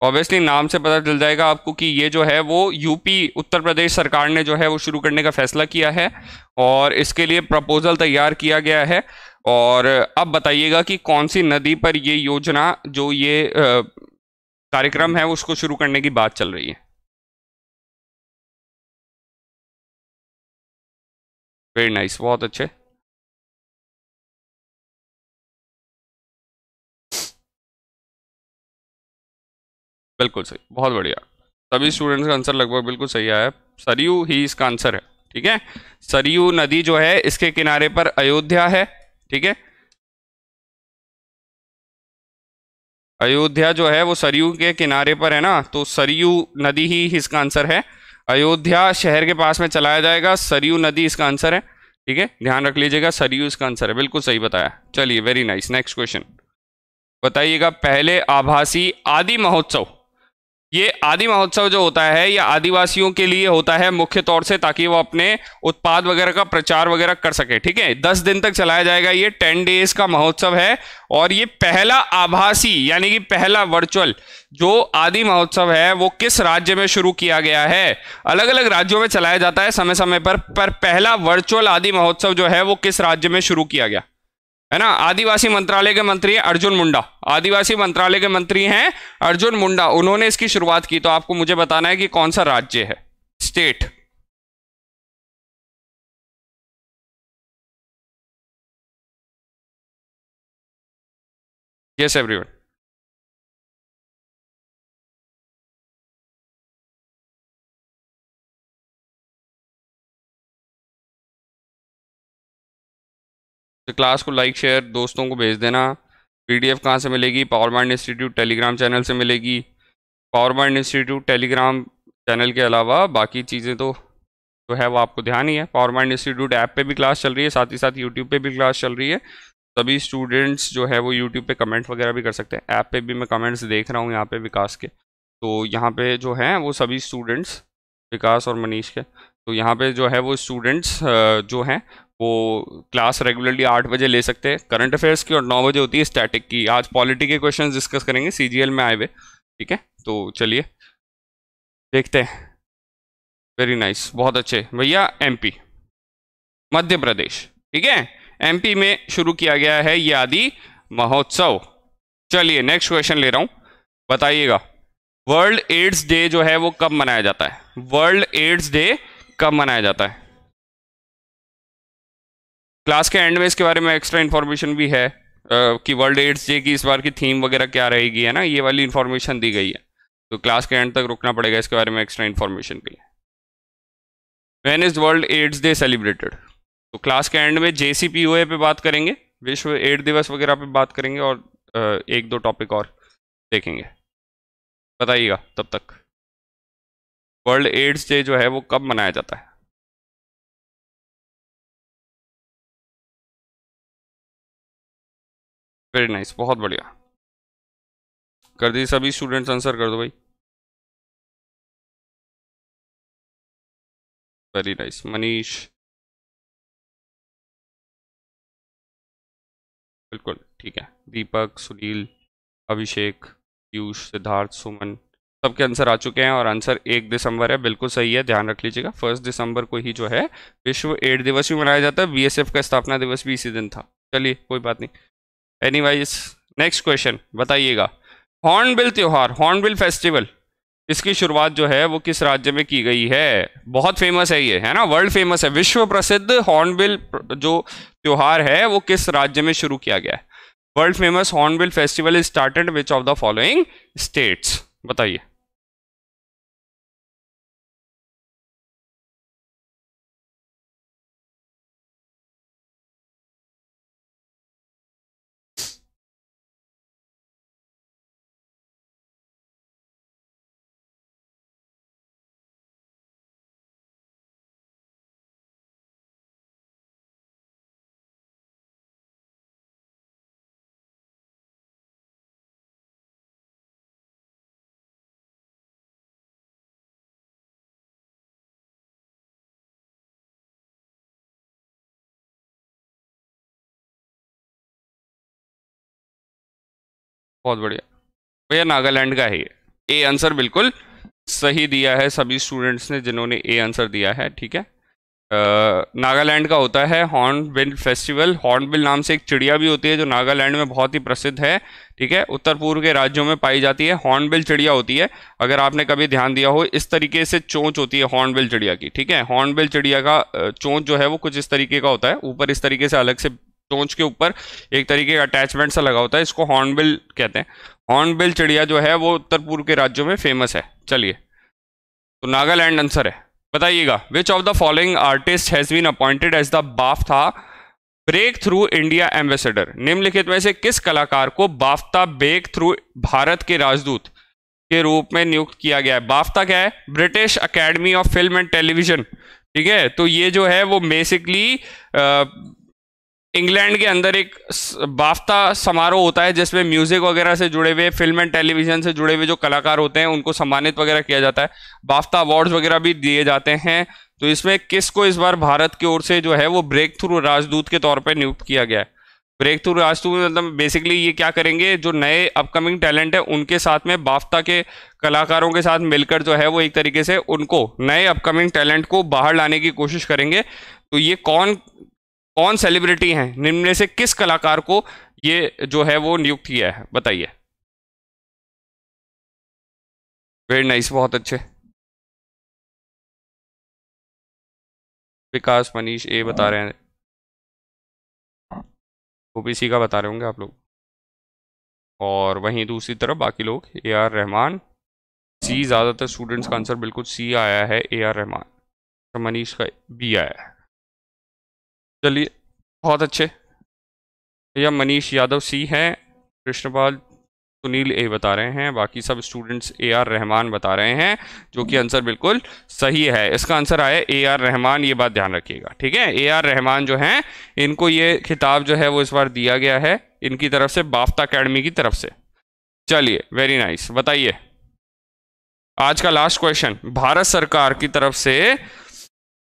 ऑब्वियसली नाम से पता चल जाएगा आपको कि ये जो है वो यूपी, उत्तर प्रदेश सरकार ने जो है वो शुरू करने का फैसला किया है और इसके लिए प्रपोजल तैयार किया गया है। और अब बताइएगा कि कौन सी नदी पर ये योजना, जो ये कार्यक्रम है, उसको शुरू करने की बात चल रही है। वेरी नाइस, बहुत अच्छे। बिल्कुल सही, बहुत बढ़िया, सभी स्टूडेंट्स का आंसर लगभग बिल्कुल सही आया। सरयू ही इसका आंसर है, ठीक है। सरयू नदी जो है, इसके किनारे पर अयोध्या है, ठीक है। अयोध्या जो है वो सरयू के किनारे पर है ना, तो सरयू नदी ही इसका आंसर है। अयोध्या शहर के पास में चलाया जाएगा, सरयू नदी इसका आंसर है, ठीक है, ध्यान रख लीजिएगा, सरयू इसका आंसर है, बिल्कुल सही बताया। चलिए, वेरी नाइस, नेक्स्ट क्वेश्चन। बताइएगा पहले आभासी आदि महोत्सव। ये आदि महोत्सव जो होता है यह आदिवासियों के लिए होता है मुख्य तौर से, ताकि वो अपने उत्पाद वगैरह का प्रचार वगैरह कर सके। ठीक है, दस दिन तक चलाया जाएगा, ये टेन डेज का महोत्सव है। और ये पहला आभासी यानी कि पहला वर्चुअल जो आदि महोत्सव है वो किस राज्य में शुरू किया गया है? अलग अलग राज्यों में चलाया जाता है समय समय पर, पर पहला वर्चुअल आदि महोत्सव जो है वो किस राज्य में शुरू किया गया है ना? आदिवासी मंत्रालय के मंत्री हैं अर्जुन मुंडा, आदिवासी मंत्रालय के मंत्री हैं अर्जुन मुंडा, उन्होंने इसकी शुरुआत की। तो आपको मुझे बताना है कि कौन सा राज्य है, स्टेट। यस एवरीवन, क्लास को लाइक शेयर दोस्तों को भेज देना। पीडीएफ कहाँ से मिलेगी? पावरमाइंड इंस्टीट्यूट टेलीग्राम चैनल से मिलेगी। पावरमाइंड इंस्टीट्यूट टेलीग्राम चैनल के अलावा बाकी चीज़ें तो जो है वो आपको ध्यान ही है। पावरमाइंड इंस्टीट्यूट ऐप पे भी क्लास चल रही है, साथ ही साथ यूट्यूब पे भी क्लास चल रही है। सभी स्टूडेंट्स जो है वो यूट्यूब पे कमेंट वगैरह भी कर सकते हैं। ऐप पे भी मैं कमेंट्स देख रहा हूँ यहाँ पे विकास के, तो यहाँ पे जो है वो सभी स्टूडेंट्स विकास और मनीष के, तो यहाँ पे जो है वो स्टूडेंट्स जो हैं वो क्लास रेगुलरली आठ बजे ले सकते हैं करंट अफेयर्स की, और नौ बजे होती है स्टैटिक की। आज पॉलिटी के क्वेश्चंस डिस्कस करेंगे सीजीएल में आए हुए। ठीक है, तो चलिए देखते हैं। वेरी नाइस, बहुत अच्छे भैया। एमपी, मध्य प्रदेश, ठीक है, एमपी में शुरू किया गया है ये आदि महोत्सव। चलिए नेक्स्ट क्वेश्चन ले रहा हूँ, बताइएगा वर्ल्ड एड्स डे जो है वो कब मनाया जाता है? वर्ल्ड एड्स डे कब मनाया जाता है? क्लास के एंड में इसके बारे में एक्स्ट्रा इन्फॉर्मेशन भी है कि वर्ल्ड एड्स डे की इस बार की थीम वगैरह क्या रहेगी, है ना, ये वाली इन्फॉर्मेशन दी गई है। तो क्लास के एंड तक रुकना पड़ेगा इसके बारे में एक्स्ट्रा इन्फॉर्मेशन के लिए। When is world AIDS day celebrated? तो क्लास के एंड में जेसीपीओए पे बात करेंगे, विश्व एड्स दिवस वगैरह पे बात करेंगे, और एक दो टॉपिक और देखेंगे। बताइएगा तब तक वर्ल्ड एड्स डे जो है वो कब मनाया जाता है? वेरी नाइस, बहुत बढ़िया कर दी। सभी स्टूडेंट्स आंसर कर दो भाई। वेरी नाइस मनीष, बिल्कुल ठीक है। दीपक, सुनील, अभिषेक, पीयूष, सिद्धार्थ, सुमन, सबके आंसर आ चुके हैं और आंसर एक दिसंबर है, बिल्कुल सही है। ध्यान रख लीजिएगा, फर्स्ट दिसंबर को ही जो है विश्व एड्स दिवस भी मनाया जाता है। बीएसएफ का स्थापना दिवस भी इसी दिन था। चलिए कोई बात नहीं। एनीवाइज नेक्स्ट क्वेश्चन बताइएगा, हॉर्नबिल त्योहार, हॉर्नबिल फेस्टिवल, इसकी शुरुआत जो है वो किस राज्य में की गई है? बहुत फेमस है ये, है ना, वर्ल्ड फेमस है। विश्व प्रसिद्ध हॉर्नबिल जो त्योहार है वो किस राज्य में शुरू किया गया है? World famous hornbill festival is started which of the following states? बताइए। बहुत बढ़िया भैया, नागालैंड का है ये। ए आंसर बिल्कुल सही दिया है सभी स्टूडेंट्स ने जिन्होंने ए आंसर दिया है। ठीक है, नागालैंड का होता है हॉर्नबिल फेस्टिवल। हॉर्नबिल नाम से एक चिड़िया भी होती है जो नागालैंड में बहुत ही प्रसिद्ध है। ठीक है, उत्तर पूर्व के राज्यों में पाई जाती है। हॉर्नबिल चिड़िया होती है, अगर आपने कभी ध्यान दिया हो, इस तरीके से चोंच होती है हॉर्नबिल चिड़िया की। ठीक है, हॉर्नबिल चिड़िया का चोंच जो है वो कुछ इस तरीके का होता है, ऊपर इस तरीके से अलग से चोंच के ऊपर एक तरीके का अटैचमेंट सा लगा होता है, इसको हॉर्नबिल कहते हैं। हॉर्नबिल चिड़िया जो है वो उत्तर पूर्व के राज्यों में फेमस है। चलिए, तो नागालैंड आंसर है। बताइएगा which of the following artist has been appointed as the BAFTA breakthrough India ambassador? निम्नलिखित में से किस कलाकार को बाफ्टा ब्रेक थ्रू भारत के राजदूत के रूप में नियुक्त किया गया है? बाफ्टा क्या है? British academy of film and television. ठीक है, तो ये जो है वो बेसिकली इंग्लैंड के अंदर एक बाफ्ता समारोह होता है जिसमें म्यूजिक वगैरह से जुड़े हुए, फिल्म एंड टेलीविजन से जुड़े हुए जो कलाकार होते हैं उनको सम्मानित वगैरह किया जाता है, बाफ्ता अवार्ड्स वगैरह भी दिए जाते हैं। तो इसमें किस को इस बार भारत की ओर से जो है वो ब्रेक थ्रू राजदूत के तौर पर नियुक्त किया गया है। ब्रेक थ्रू राजदूत मतलब बेसिकली ये क्या करेंगे, जो नए अपकमिंग टैलेंट है उनके साथ में बाफ्ता के कलाकारों के साथ मिलकर जो है वो एक तरीके से उनको, नए अपकमिंग टैलेंट को बाहर लाने की कोशिश करेंगे। तो ये कौन कौन सेलिब्रिटी हैं, निम्न में से किस कलाकार को ये जो है वो नियुक्त किया है, बताइए। वेरी नाइस, बहुत अच्छे। विकास, मनीष ए बता रहे हैं, ओबीसी का बता रहे होंगे आप लोग। और वहीं दूसरी तरफ बाकी लोग ए आर रहमान, सी ज़्यादातर स्टूडेंट्स का आंसर बिल्कुल सी आया है, ए आर रहमान, तो मनीष का बी आया है। चलिए, बहुत अच्छे। भैया मनीष यादव सी हैं, कृष्णपाल सुनील ए बता रहे हैं, बाकी सब स्टूडेंट्स ए आर रहमान बता रहे हैं, जो कि आंसर बिल्कुल सही है। इसका आंसर आया ए आर रहमान, ये बात ध्यान रखिएगा, ठीक है। ए आर रहमान जो हैं, इनको ये खिताब जो है वो इस बार दिया गया है इनकी तरफ से, बाफ्ता अकेडमी की तरफ से। चलिए, वेरी नाइस। बताइए आज का लास्ट क्वेश्चन, भारत सरकार की तरफ से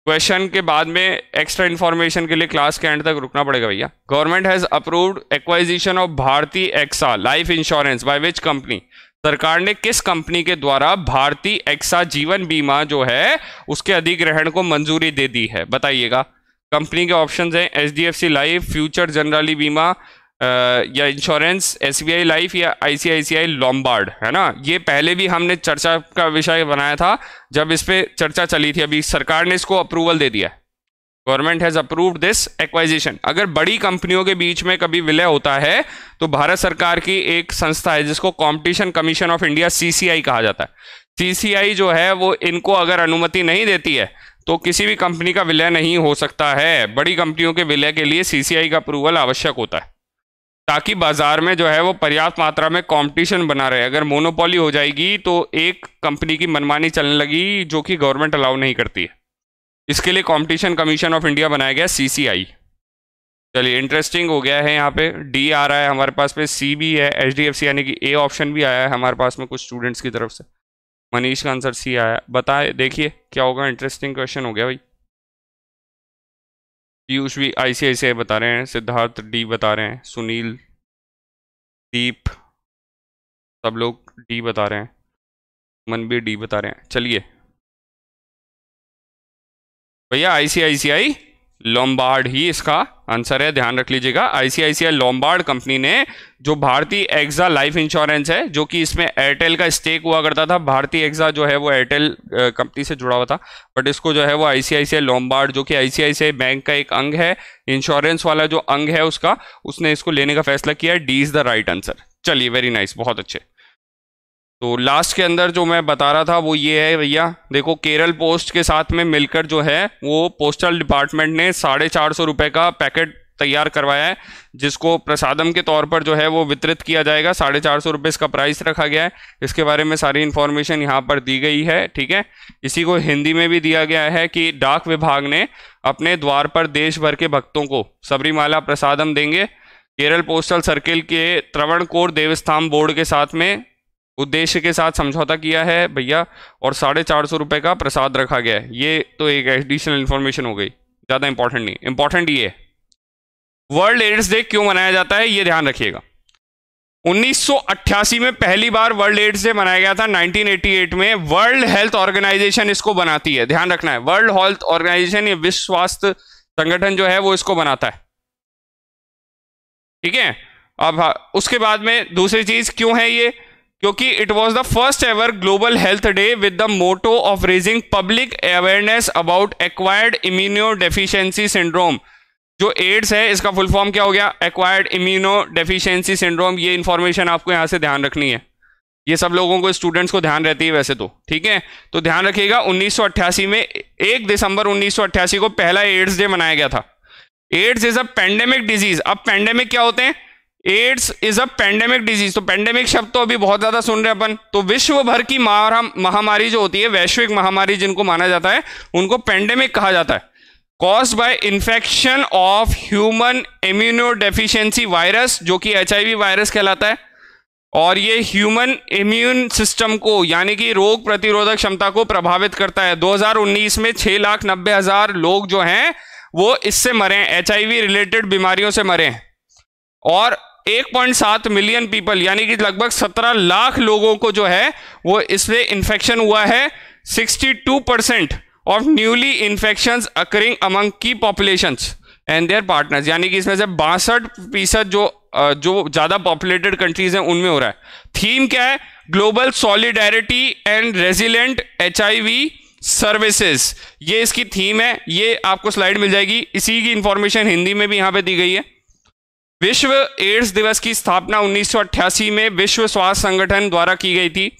क्वेश्चन के बाद में एक्स्ट्रा इन्फॉर्मेशन के लिए क्लास के एंड तक रुकना पड़ेगा भैया। Government has approved acquisition of Bharti AXA life insurance by which company, सरकार ने किस कंपनी के द्वारा भारती एक्सा जीवन बीमा जो है उसके अधिग्रहण को मंजूरी दे दी है, बताइएगा। कंपनी के ऑप्शंस हैं H D F C life, Future Generali बीमा या insurance, S B I life या I C I C I Lombard, है ना। ये पहले भी हमने चर्चा का विषय बनाया था जब इस पर चर्चा चली थी। अभी सरकार ने इसको अप्रूवल दे दिया है, government has approved this acquisition. अगर बड़ी कंपनियों के बीच में कभी विलय होता है तो भारत सरकार की एक संस्था है जिसको competition commission of India C C I कहा जाता है। सी सी आई जो है वो इनको अगर अनुमति नहीं देती है तो किसी भी कंपनी का विलय नहीं हो सकता है। बड़ी कंपनियों के विलय के लिए सी सी आई का अप्रूवल आवश्यक होता है ताकि बाजार में जो है वो पर्याप्त मात्रा में कंपटीशन बना रहे। अगर मोनोपोली हो जाएगी तो एक कंपनी की मनमानी चलने लगी जो कि गवर्नमेंट अलाउ नहीं करती है। इसके लिए कंपटीशन कमीशन ऑफ इंडिया बनाया गया, सीसीआई। चलिए, इंटरेस्टिंग हो गया है। यहाँ पे डी आ रहा है हमारे पास में, सी भी है, एच डी एफ सी यानी कि ए ऑप्शन भी आया है हमारे पास में कुछ स्टूडेंट्स की तरफ से। मनीष का आंसर सी आया। बताए, देखिए क्या होगा, इंटरेस्टिंग क्वेश्चन हो गया भाई। पीयूष भी आई सी आई सी आई बता रहे हैं, सिद्धार्थ डी बता रहे हैं, सुनील, दीप, सब लोग डी बता रहे हैं, मन भी डी बता रहे हैं। चलिए भैया, आई सी आई सी आई लॉम्बार्ड ही इसका आंसर है, ध्यान रख लीजिएगा। आई सी आई सी आई लॉम्बार्ड कंपनी ने जो भारतीय एग्जा लाइफ इंश्योरेंस है, जो कि इसमें एयरटेल का स्टेक हुआ करता था, भारतीय एग्जा जो है वो एयरटेल कंपनी से जुड़ा हुआ था, बट इसको जो है वो आई सी आई सी आई लॉम्बार्ड, जो कि आई सी आई सी आई बैंक का एक अंग है, इंश्योरेंस वाला जो अंग है उसका, उसने इसको लेने का फैसला किया है। D is the right answer. चलिए, वेरी नाइस, बहुत अच्छे। तो लास्ट के अंदर जो मैं बता रहा था वो ये है भैया, देखो केरल पोस्ट के साथ में मिलकर जो है वो पोस्टल डिपार्टमेंट ने साढ़े चार सौ रुपये का पैकेट तैयार करवाया है जिसको प्रसादम के तौर पर जो है वो वितरित किया जाएगा। साढ़े चार सौ रुपये इसका प्राइस रखा गया है। इसके बारे में सारी इन्फॉर्मेशन यहाँ पर दी गई है, ठीक है। इसी को हिंदी में भी दिया गया है कि डाक विभाग ने अपने द्वार पर देश भर के भक्तों को सबरीमाला प्रसादम देंगे। केरल पोस्टल सर्किल के त्रवणकोर देवस्थान बोर्ड के साथ में उद्देश्य के साथ समझौता किया है भैया, और साढ़े चार सौ रुपये का प्रसाद रखा गया है। ये तो एक एडिशनल इन्फॉर्मेशन हो गई, ज़्यादा इंपॉर्टेंट नहीं। इंपॉर्टेंट ये वर्ल्ड एड्स डे क्यों मनाया जाता है, ये ध्यान रखिएगा। उन्नीस सौ अट्ठासी में पहली बार वर्ल्ड एड्स डे मनाया गया था। नाइनटीन एटी एट में वर्ल्ड हेल्थ ऑर्गेनाइजेशन इसको बनाती है, ध्यान रखना है। वर्ल्ड हेल्थ ऑर्गेनाइजेशन, ये विश्व स्वास्थ्य संगठन जो है वो इसको बनाता है, ठीक है। अब उसके बाद में दूसरी चीज़ क्यों है ये, क्योंकि it was the first ever global health day with the motto of raising public awareness about acquired immunodeficiency syndrome. जो एड्स है इसका फुल फॉर्म क्या हो गया, एक्वायर्ड इम्यूनो डेफिशिएंसी सिंड्रोम। ये इन्फॉर्मेशन आपको यहाँ से ध्यान रखनी है, ये सब लोगों को, स्टूडेंट्स को ध्यान रहती है वैसे तो, ठीक है। तो ध्यान रखिएगा, उन्नीस सौ अट्ठासी में, एक दिसंबर उन्नीस सौ अट्ठासी को पहला एड्स डे मनाया गया था। AIDS is a pandemic disease. अब पेंडेमिक क्या होते हैं, AIDS is a pandemic disease. तो पेंडेमिक शब्द तो अभी बहुत ज्यादा सुन रहे हैं अपन, तो विश्व भर की महामारी जो होती है, वैश्विक महामारी जिनको माना जाता है, उनको पेंडेमिक कहा जाता है। Cause by infection of human immunodeficiency virus, जो कि एच आई वी वायरस कहलाता है, और ये ह्यूमन इम्यून सिस्टम को यानी कि रोग प्रतिरोधक क्षमता को प्रभावित करता है। दो हज़ार उन्नीस में छह लाख नब्बे हजार लोग जो हैं वो इससे मरे, एचआईवी रिलेटेड बीमारियों से मरे, और एक पॉइंट सात मिलियन पीपल यानी कि लगभग सत्रह लाख लोगों को जो है वो इससे इन्फेक्शन हुआ है। Sixty two percent of newly infections occurring among key populations and their partners, यानी कि इसमें से बासठ फीसद जो जो ज्यादा पॉपुलेटेड कंट्रीज हैं उनमें हो रहा है। थीम क्या है? Global solidarity and resilient HIV services, ये इसकी थीम है। ये आपको स्लाइड मिल जाएगी, इसी की इंफॉर्मेशन हिंदी में भी यहां पे दी गई है। विश्व एड्स दिवस की स्थापना उन्नीस सौ अट्ठासी में विश्व स्वास्थ्य संगठन द्वारा की गई थी,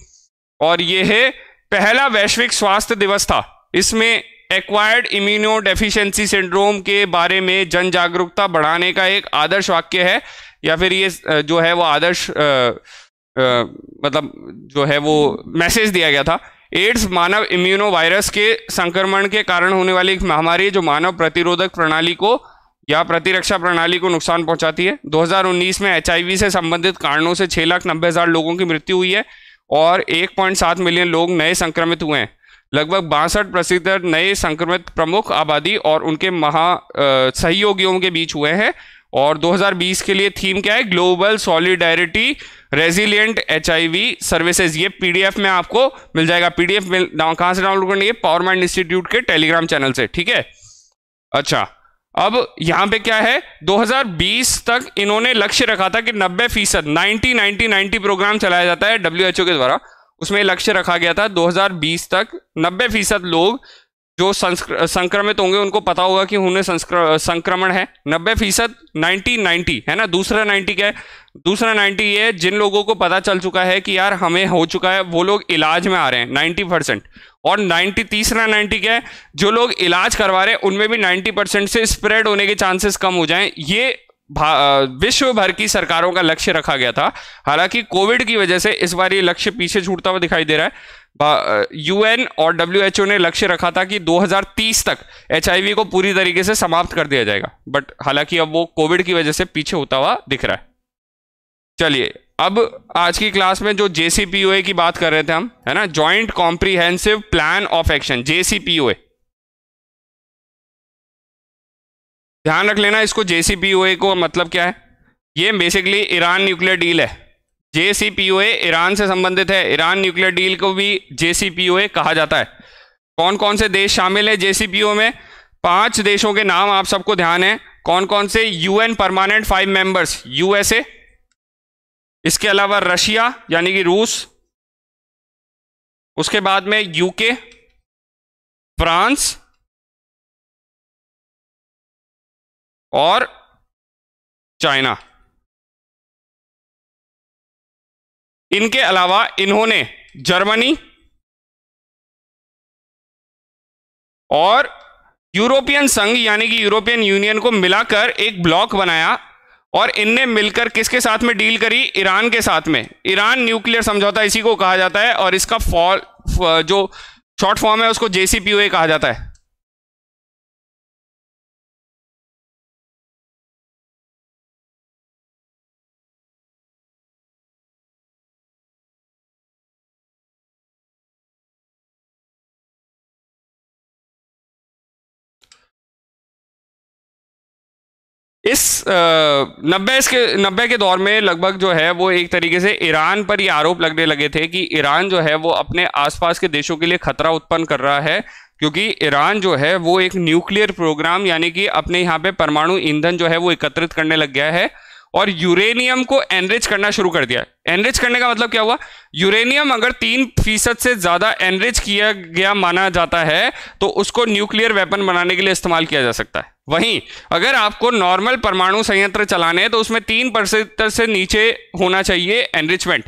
और यह पहला वैश्विक स्वास्थ्य दिवस था। इसमें एक्वायर्ड इम्यूनो डेफिशिएंसी सिंड्रोम के बारे में जन जागरूकता बढ़ाने का एक आदर्श वाक्य है, या फिर ये जो है वो आदर्श आ, आ, मतलब जो है वो मैसेज दिया गया था। एड्स मानव इम्यूनो वायरस के संक्रमण के कारण होने वाली एक महामारी है जो मानव प्रतिरोधक प्रणाली को या प्रतिरक्षा प्रणाली को नुकसान पहुंचाती है। दो हज़ार उन्नीस में एचआईवी से संबंधित कारणों से छह लाख नब्बे हजार लोगों की मृत्यु हुई है, और एक पॉइंट सात मिलियन लोग नए संक्रमित हुए हैं। लगभग बासठ प्रतिशत नए संक्रमित प्रमुख आबादी और उनके महा सहयोगियों के बीच हुए हैं। और दो हज़ार बीस के लिए थीम क्या है? Global solidarity resilient HIV services. ये पीडीएफ में आपको मिल जाएगा। पीडीएफ कहाँ से डाउनलोड करनी है? पावरमाइंड इंस्टीट्यूट के टेलीग्राम चैनल से, ठीक है। अच्छा, अब यहां पे क्या है, दो हज़ार बीस तक इन्होंने लक्ष्य रखा था कि नब्बे फीसद, नाइनटी नाइनटी नाइनटी प्रोग्राम चलाया जाता है डब्ल्यू एच ओ के द्वारा, उसमें लक्ष्य रखा गया था दो हज़ार बीस तक नब्बे फीसद लोग जो संक्रमित होंगे उनको पता होगा कि उन्हें संक्रमण है। नब्बे फीसद, नाइनटी नाइनटी है ना। दूसरा नाइनटी क्या है? दूसरा नाइनटी ये है जिन लोगों को पता चल चुका है कि यार हमें हो चुका है, वो लोग इलाज में आ रहे हैं नाइनटी परसेंट। और नाइनटी तीसरा नाइनटी क्या है? जो लोग इलाज करवा रहे हैं उनमें भी नाइनटी परसेंट से स्प्रेड होने के चांसेस कम हो जाएं। ये विश्व भर की सरकारों का लक्ष्य रखा गया था। हालांकि कोविड की वजह से इस बार ये लक्ष्य पीछे छूटता हुआ दिखाई दे रहा है। यूएन और डब्ल्यूएचओ ने लक्ष्य रखा था कि दो हज़ार तीस तक एचआईवी को पूरी तरीके से समाप्त कर दिया जाएगा, बट हालांकि अब वो कोविड की वजह से पीछे होता हुआ दिख रहा है। चलिए, अब आज की क्लास में जो जेसीपीओए की बात कर रहे थे हम, है ना, joint comprehensive plan of action, JCPOA, ध्यान रख लेना इसको। जेसीपीओए को मतलब क्या है? ये बेसिकली ईरान न्यूक्लियर डील है। जेसीपीओए ईरान से संबंधित है। ईरान न्यूक्लियर डील को भी जेसीपीओए कहा जाता है। कौन कौन से देश शामिल है जेसीपीओए में? पांच देशों के नाम आप सबको ध्यान है। कौन कौन से? UN permanent five members, USA, इसके अलावा रशिया यानी कि रूस, उसके बाद में यूके, फ्रांस और चाइना। इनके अलावा इन्होंने जर्मनी और यूरोपियन संघ यानी कि यूरोपियन यूनियन को मिलाकर एक ब्लॉक बनाया, और इनने मिलकर किसके साथ में डील करी? ईरान के साथ में। ईरान न्यूक्लियर समझौता इसी को कहा जाता है, और इसका फॉल जो शॉर्ट फॉर्म है उसको जेसीपीओए कहा जाता है। इस नब्बे इसके नब्बे के दौर में लगभग जो है वो एक तरीके से ईरान पर ये आरोप लगने लगे थे कि ईरान जो है वो अपने आसपास के देशों के लिए खतरा उत्पन्न कर रहा है, क्योंकि ईरान जो है वो एक न्यूक्लियर प्रोग्राम यानी कि अपने यहाँ पे परमाणु ईंधन जो है वो एकत्रित करने लग गया है, और यूरेनियम को एनरिच करना शुरू कर दिया। एनरिच करने का मतलब क्या हुआ? यूरेनियम अगर तीन फीसद से ज़्यादा एनरिच किया गया माना जाता है तो उसको न्यूक्लियर वेपन बनाने के लिए इस्तेमाल किया जा सकता है। वहीं अगर आपको नॉर्मल परमाणु संयंत्र चलाने हैं तो उसमें तीन प्रतिशत से नीचे होना चाहिए एनरिचमेंट।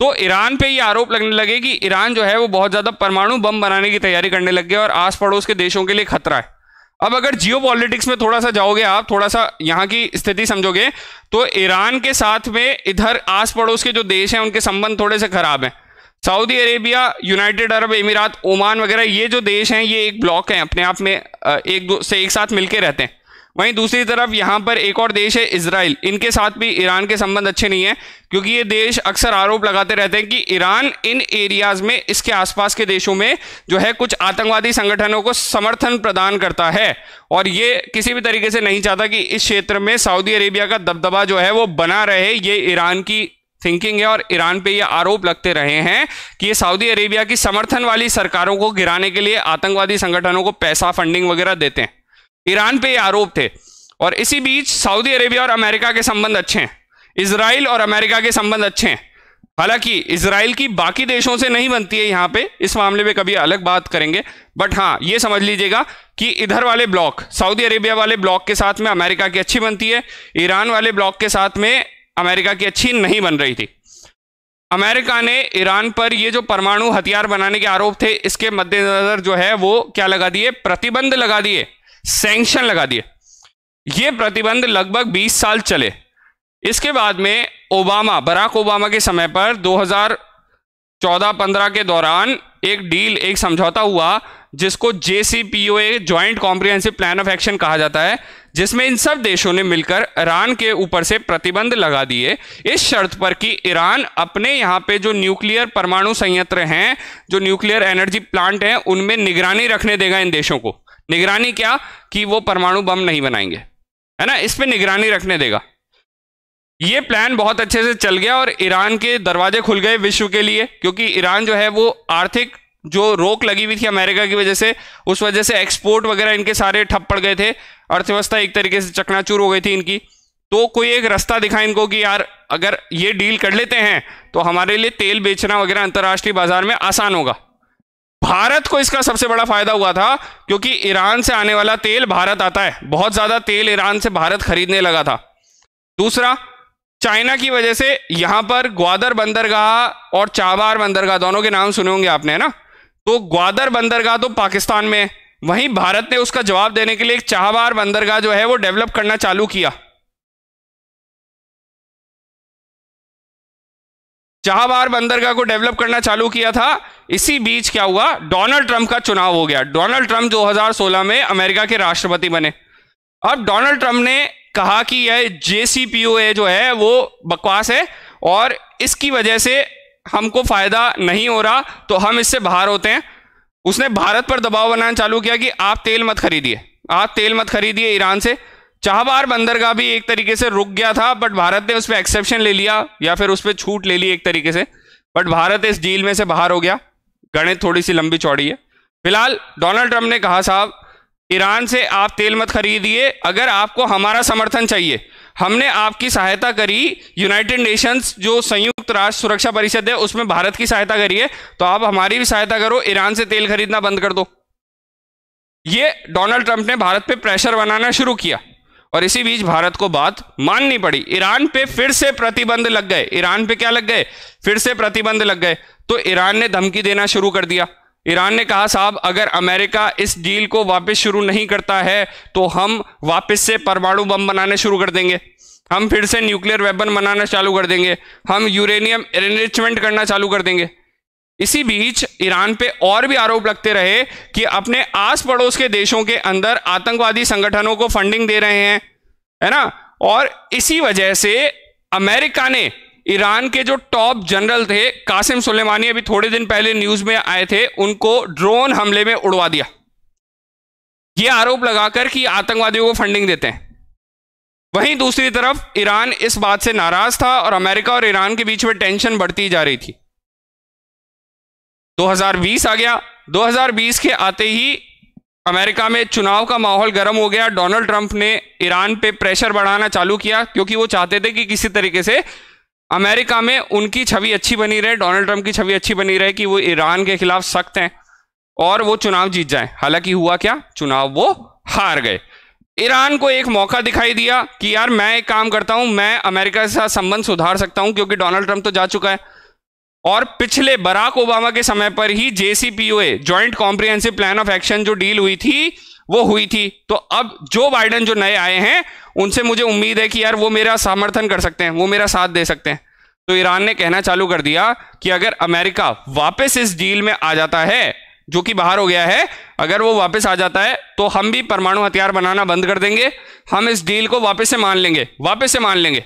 तो ईरान पे ये आरोप लगने लगे कि ईरान जो है वो बहुत ज़्यादा परमाणु बम बनाने की तैयारी करने लग गया और आस पड़ोस के देशों के लिए खतरा है। अब अगर जियोपॉलिटिक्स में थोड़ा सा जाओगे आप, थोड़ा सा यहाँ की स्थिति समझोगे, तो ईरान के साथ में इधर आस पड़ोस के जो देश हैं उनके संबंध थोड़े से खराब हैं। सऊदी अरेबिया, यूनाइटेड अरब अमीरात, ओमान वगैरह ये जो देश हैं ये एक ब्लॉक हैं अपने आप में, एक दो से एक साथ मिलके रहते हैं। वहीं दूसरी तरफ यहाँ पर एक और देश है इसराइल, इनके साथ भी ईरान के संबंध अच्छे नहीं हैं क्योंकि ये देश अक्सर आरोप लगाते रहते हैं कि ईरान इन एरियाज़ में इसके आसपास के देशों में जो है कुछ आतंकवादी संगठनों को समर्थन प्रदान करता है और ये किसी भी तरीके से नहीं चाहता कि इस क्षेत्र में सऊदी अरेबिया का दबदबा जो है वो बना रहे। ये ईरान की थिंकिंग है और ईरान पे ये आरोप लगते रहे हैं कि ये सऊदी अरेबिया की समर्थन वाली सरकारों को गिराने के लिए आतंकवादी संगठनों को पैसा, फंडिंग वगैरह देते हैं। ईरान पे ये आरोप थे और इसी बीच सऊदी अरेबिया और अमेरिका के संबंध अच्छे हैं, इजराइल और अमेरिका के संबंध अच्छे हैं। हालांकि इजराइल की बाकी देशों से नहीं बनती है, यहाँ पे इस मामले में कभी अलग बात करेंगे, बट हाँ ये समझ लीजिएगा कि इधर वाले ब्लॉक, सऊदी अरेबिया वाले ब्लॉक के साथ में अमेरिका की अच्छी बनती है, ईरान वाले ब्लॉक के साथ में अमेरिका की अच्छी नहीं बन रही थी। अमेरिका ने ईरान पर ये जो परमाणु हथियार बनाने के आरोप थे इसके मद्देनजर जो है वो क्या लगा दिए, प्रतिबंध लगा दिए, सैंक्शन लगा दिए। ये प्रतिबंध लगभग बीस साल चले। इसके बाद में ओबामा, बराक ओबामा के समय पर दो हज़ार चौदह पंद्रह के दौरान एक डील, एक समझौता हुआ जिसको J C P O A joint comprehensive plan of action कहा जाता है, जिसमें इन सब देशों ने मिलकर ईरान के ऊपर से प्रतिबंध लगा दिए इस शर्त पर कि ईरान अपने यहाँ पे जो न्यूक्लियर परमाणु संयंत्र हैं, जो न्यूक्लियर एनर्जी प्लांट हैं, उनमें निगरानी रखने देगा इन देशों को। निगरानी क्या कि वो परमाणु बम नहीं बनाएंगे, है ना, इस पर निगरानी रखने देगा। ये प्लान बहुत अच्छे से चल गया और ईरान के दरवाजे खुल गए विश्व के लिए, क्योंकि ईरान जो है वो आर्थिक जो रोक लगी हुई थी अमेरिका की वजह से, उस वजह से एक्सपोर्ट वगैरह इनके सारे ठप पड़ गए थे, अर्थव्यवस्था एक तरीके से चकनाचूर हो गई थी इनकी। तो कोई एक रास्ता दिखा इनको कि यार अगर ये डील कर लेते हैं तो हमारे लिए तेल बेचना वगैरह अंतर्राष्ट्रीय बाजार में आसान होगा। भारत को इसका सबसे बड़ा फायदा हुआ था क्योंकि ईरान से आने वाला तेल भारत आता है, बहुत ज़्यादा तेल ईरान से भारत खरीदने लगा था। दूसरा, चाइना की वजह से यहाँ पर ग्वादर बंदरगाह और चाबार बंदरगाह, दोनों के नाम सुने होंगे आपने, है ना। तो ग्वादर बंदरगाह तो पाकिस्तान में है, वहीं भारत ने उसका जवाब देने के लिए एक चाबार बंदरगाह जो है वो डेवलप करना चालू किया। चाबार बंदरगाह को डेवलप करना चालू किया था। इसी बीच क्या हुआ, डोनाल्ड ट्रंप का चुनाव हो गया। डोनाल्ड ट्रंप दो हज़ार सोलह में अमेरिका के राष्ट्रपति बने। अब डोनाल्ड ट्रंप ने कहा कि यह जे सी पी ओ ए जो है वो बकवास है और इसकी वजह से हमको फायदा नहीं हो रहा, तो हम इससे बाहर होते हैं। उसने भारत पर दबाव बनाना चालू किया कि आप तेल मत खरीदिए, आप तेल मत खरीदिए ईरान से। चाबार बंदरगाह भी एक तरीके से रुक गया था, बट भारत ने उस पर एक्सेप्शन ले लिया या फिर उस पर छूट ले ली एक तरीके से, बट भारत इस डील में से बाहर हो गया। गणित थोड़ी सी लंबी चौड़ी है। फिलहाल डोनाल्ड ट्रंप ने कहा साहब ईरान से आप तेल मत खरीदिए, अगर आपको हमारा समर्थन चाहिए, हमने आपकी सहायता करी, यूनाइटेड नेशंस जो संयुक्त राष्ट्र सुरक्षा परिषद है उसमें भारत की सहायता करी है, तो आप हमारी भी सहायता करो, ईरान से तेल खरीदना बंद कर दो। ये डोनाल्ड ट्रंप ने भारत पर प्रेशर बनाना शुरू किया और इसी बीच भारत को बात माननी पड़ी। ईरान पे फिर से प्रतिबंध लग गए। ईरान पे क्या लग गए, फिर से प्रतिबंध लग गए। तो ईरान ने धमकी देना शुरू कर दिया। ईरान ने कहा साहब अगर अमेरिका इस डील को वापस शुरू नहीं करता है तो हम वापस से परमाणु बम बनाने शुरू कर देंगे, हम फिर से न्यूक्लियर वेपन बनाना चालू कर देंगे, हम यूरेनियम एनरिचमेंट करना चालू कर देंगे। इसी बीच ईरान पे और भी आरोप लगते रहे कि अपने आस पड़ोस के देशों के अंदर आतंकवादी संगठनों को फंडिंग दे रहे हैं, है ना। और इसी वजह से अमेरिका ने ईरान के जो टॉप जनरल थे कासिम सुलेमानी, अभी थोड़े दिन पहले न्यूज में आए थे, उनको ड्रोन हमले में उड़वा दिया, यह आरोप लगाकर कि आतंकवादियों को फंडिंग देते हैं। वहीं दूसरी तरफ ईरान इस बात से नाराज था और अमेरिका और ईरान के बीच में टेंशन बढ़ती जा रही थी। दो हज़ार बीस आ गया। दो हज़ार बीस के आते ही अमेरिका में चुनाव का माहौल गर्म हो गया। डोनाल्ड ट्रंप ने ईरान पे प्रेशर बढ़ाना चालू किया क्योंकि वो चाहते थे कि किसी तरीके से अमेरिका में उनकी छवि अच्छी बनी रहे, डोनाल्ड ट्रंप की छवि अच्छी बनी रहे कि वो ईरान के खिलाफ सख्त हैं और वो चुनाव जीत जाएं। हालांकि हुआ क्या, चुनाव वो हार गए। ईरान को एक मौका दिखाई दिया कि यार मैं एक काम करता हूँ, मैं अमेरिका के साथ संबंध सुधार सकता हूँ क्योंकि डोनाल्ड ट्रंप तो जा चुका है और पिछले बराक ओबामा के समय पर ही J C P O A joint comprehensive plan of action जो डील हुई थी वो हुई थी। तो अब जो बाइडन जो नए आए हैं उनसे मुझे उम्मीद है कि यार वो मेरा समर्थन कर सकते हैं, वो मेरा साथ दे सकते हैं। तो ईरान ने कहना चालू कर दिया कि अगर अमेरिका वापस इस डील में आ जाता है जो कि बाहर हो गया है, अगर वो वापस आ जाता है तो हम भी परमाणु हथियार बनाना बंद कर देंगे, हम इस डील को वापस से मान लेंगे, वापस से मान लेंगे।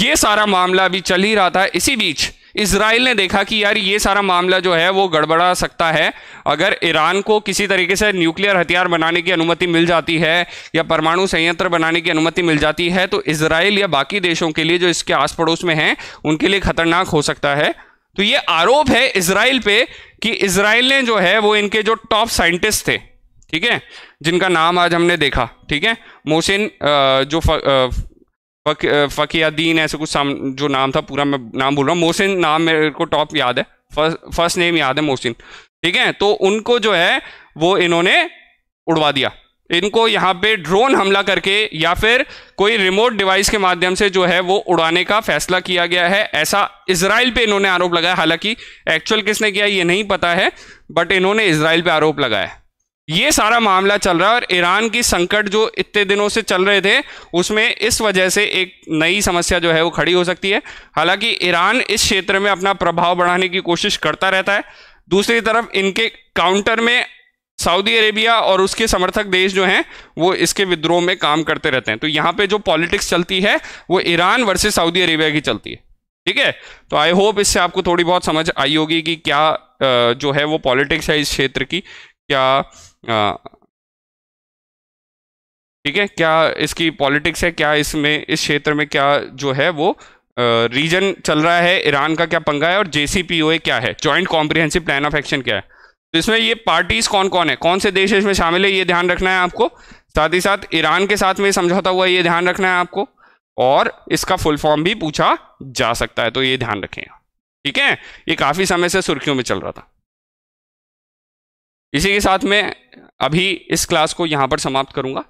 ये सारा मामला अभी चल ही रहा था। इसी बीच इसराइल ने देखा कि यार ये सारा मामला जो है वो गड़बड़ा सकता है, अगर ईरान को किसी तरीके से न्यूक्लियर हथियार बनाने की अनुमति मिल जाती है या परमाणु संयंत्र बनाने की अनुमति मिल जाती है तो इसराइल या बाकी देशों के लिए जो इसके आस पड़ोस में हैं उनके लिए खतरनाक हो सकता है। तो ये आरोप है इसराइल पे कि इसराइल ने जो है वो इनके जो टॉप साइंटिस्ट थे, ठीक है, जिनका नाम आज हमने देखा, ठीक है, मोहसिन जो फखरियादीन ऐसे कुछ जो नाम था, पूरा मैं नाम बोल रहा हूँ, मोहसिन नाम मेरे को टॉप याद है, फर्स्ट नेम याद है मोहसिन, ठीक है। तो उनको जो है वो इन्होंने उड़वा दिया, इनको यहाँ पे ड्रोन हमला करके या फिर कोई रिमोट डिवाइस के माध्यम से जो है वो उड़ाने का फैसला किया गया है, ऐसा इसराइल पे इन्होंने आरोप लगाया। हालांकि एक्चुअल किसने किया ये नहीं पता है, बट इन्होंने इसराइल पे आरोप लगाया। ये सारा मामला चल रहा है और ईरान की संकट जो इतने दिनों से चल रहे थे उसमें इस वजह से एक नई समस्या जो है वो खड़ी हो सकती है। हालांकि ईरान इस क्षेत्र में अपना प्रभाव बढ़ाने की कोशिश करता रहता है, दूसरी तरफ इनके काउंटर में सऊदी अरेबिया और उसके समर्थक देश जो हैं वो इसके विद्रोह में काम करते रहते हैं। तो यहाँ पे जो पॉलिटिक्स चलती है वो ईरान वर्सेस सऊदी अरेबिया की चलती है, ठीक है। तो आई होप इससे आपको थोड़ी बहुत समझ आई होगी कि क्या जो है वो पॉलिटिक्स है इस क्षेत्र की, क्या आ, ठीक है, क्या इसकी पॉलिटिक्स है, क्या इसमें इस क्षेत्र में क्या जो है वो रीजन चल रहा है, ईरान का क्या पंगा है और जेसीपीओए क्या है, joint comprehensive plan of action क्या है। तो इसमें ये पार्टीज कौन कौन है, कौन से देश इसमें शामिल है, ये ध्यान रखना है आपको। साथ ही साथ ईरान के साथ में समझौता हुआ, ये ध्यान रखना है आपको, और इसका फुल फॉर्म भी पूछा जा सकता है, तो ये ध्यान रखें, ठीक है। ये काफी समय से सुर्खियों में चल रहा था। इसी के साथ मैं अभी इस क्लास को यहाँ पर समाप्त करूंगा।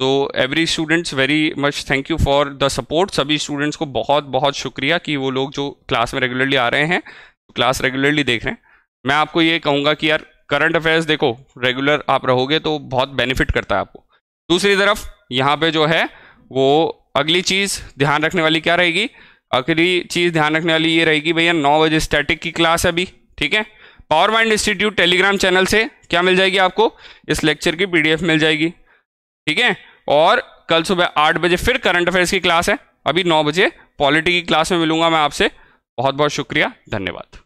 तो every students very much thank you for the support, सभी स्टूडेंट्स को बहुत बहुत शुक्रिया कि वो लोग जो क्लास में रेगुलरली आ रहे हैं, क्लास रेगुलरली देख रहे हैं। मैं आपको ये कहूँगा कि यार करंट अफेयर्स देखो, रेगुलर आप रहोगे तो बहुत बेनिफिट करता है आपको। दूसरी तरफ यहाँ पे जो है वो अगली चीज़ ध्यान रखने वाली क्या रहेगी, अगली चीज़ ध्यान रखने वाली ये रहेगी भैया नौ बजे स्टैटिक की क्लास है अभी, ठीक है। पावरमाइंड इंस्टीट्यूट टेलीग्राम चैनल से क्या मिल जाएगी आपको, इस लेक्चर की पीडीएफ मिल जाएगी, ठीक है। और कल सुबह आठ बजे फिर करंट अफेयर्स की क्लास है, अभी नौ बजे पॉलिटी की क्लास में मिलूंगा मैं आपसे। बहुत बहुत शुक्रिया, धन्यवाद।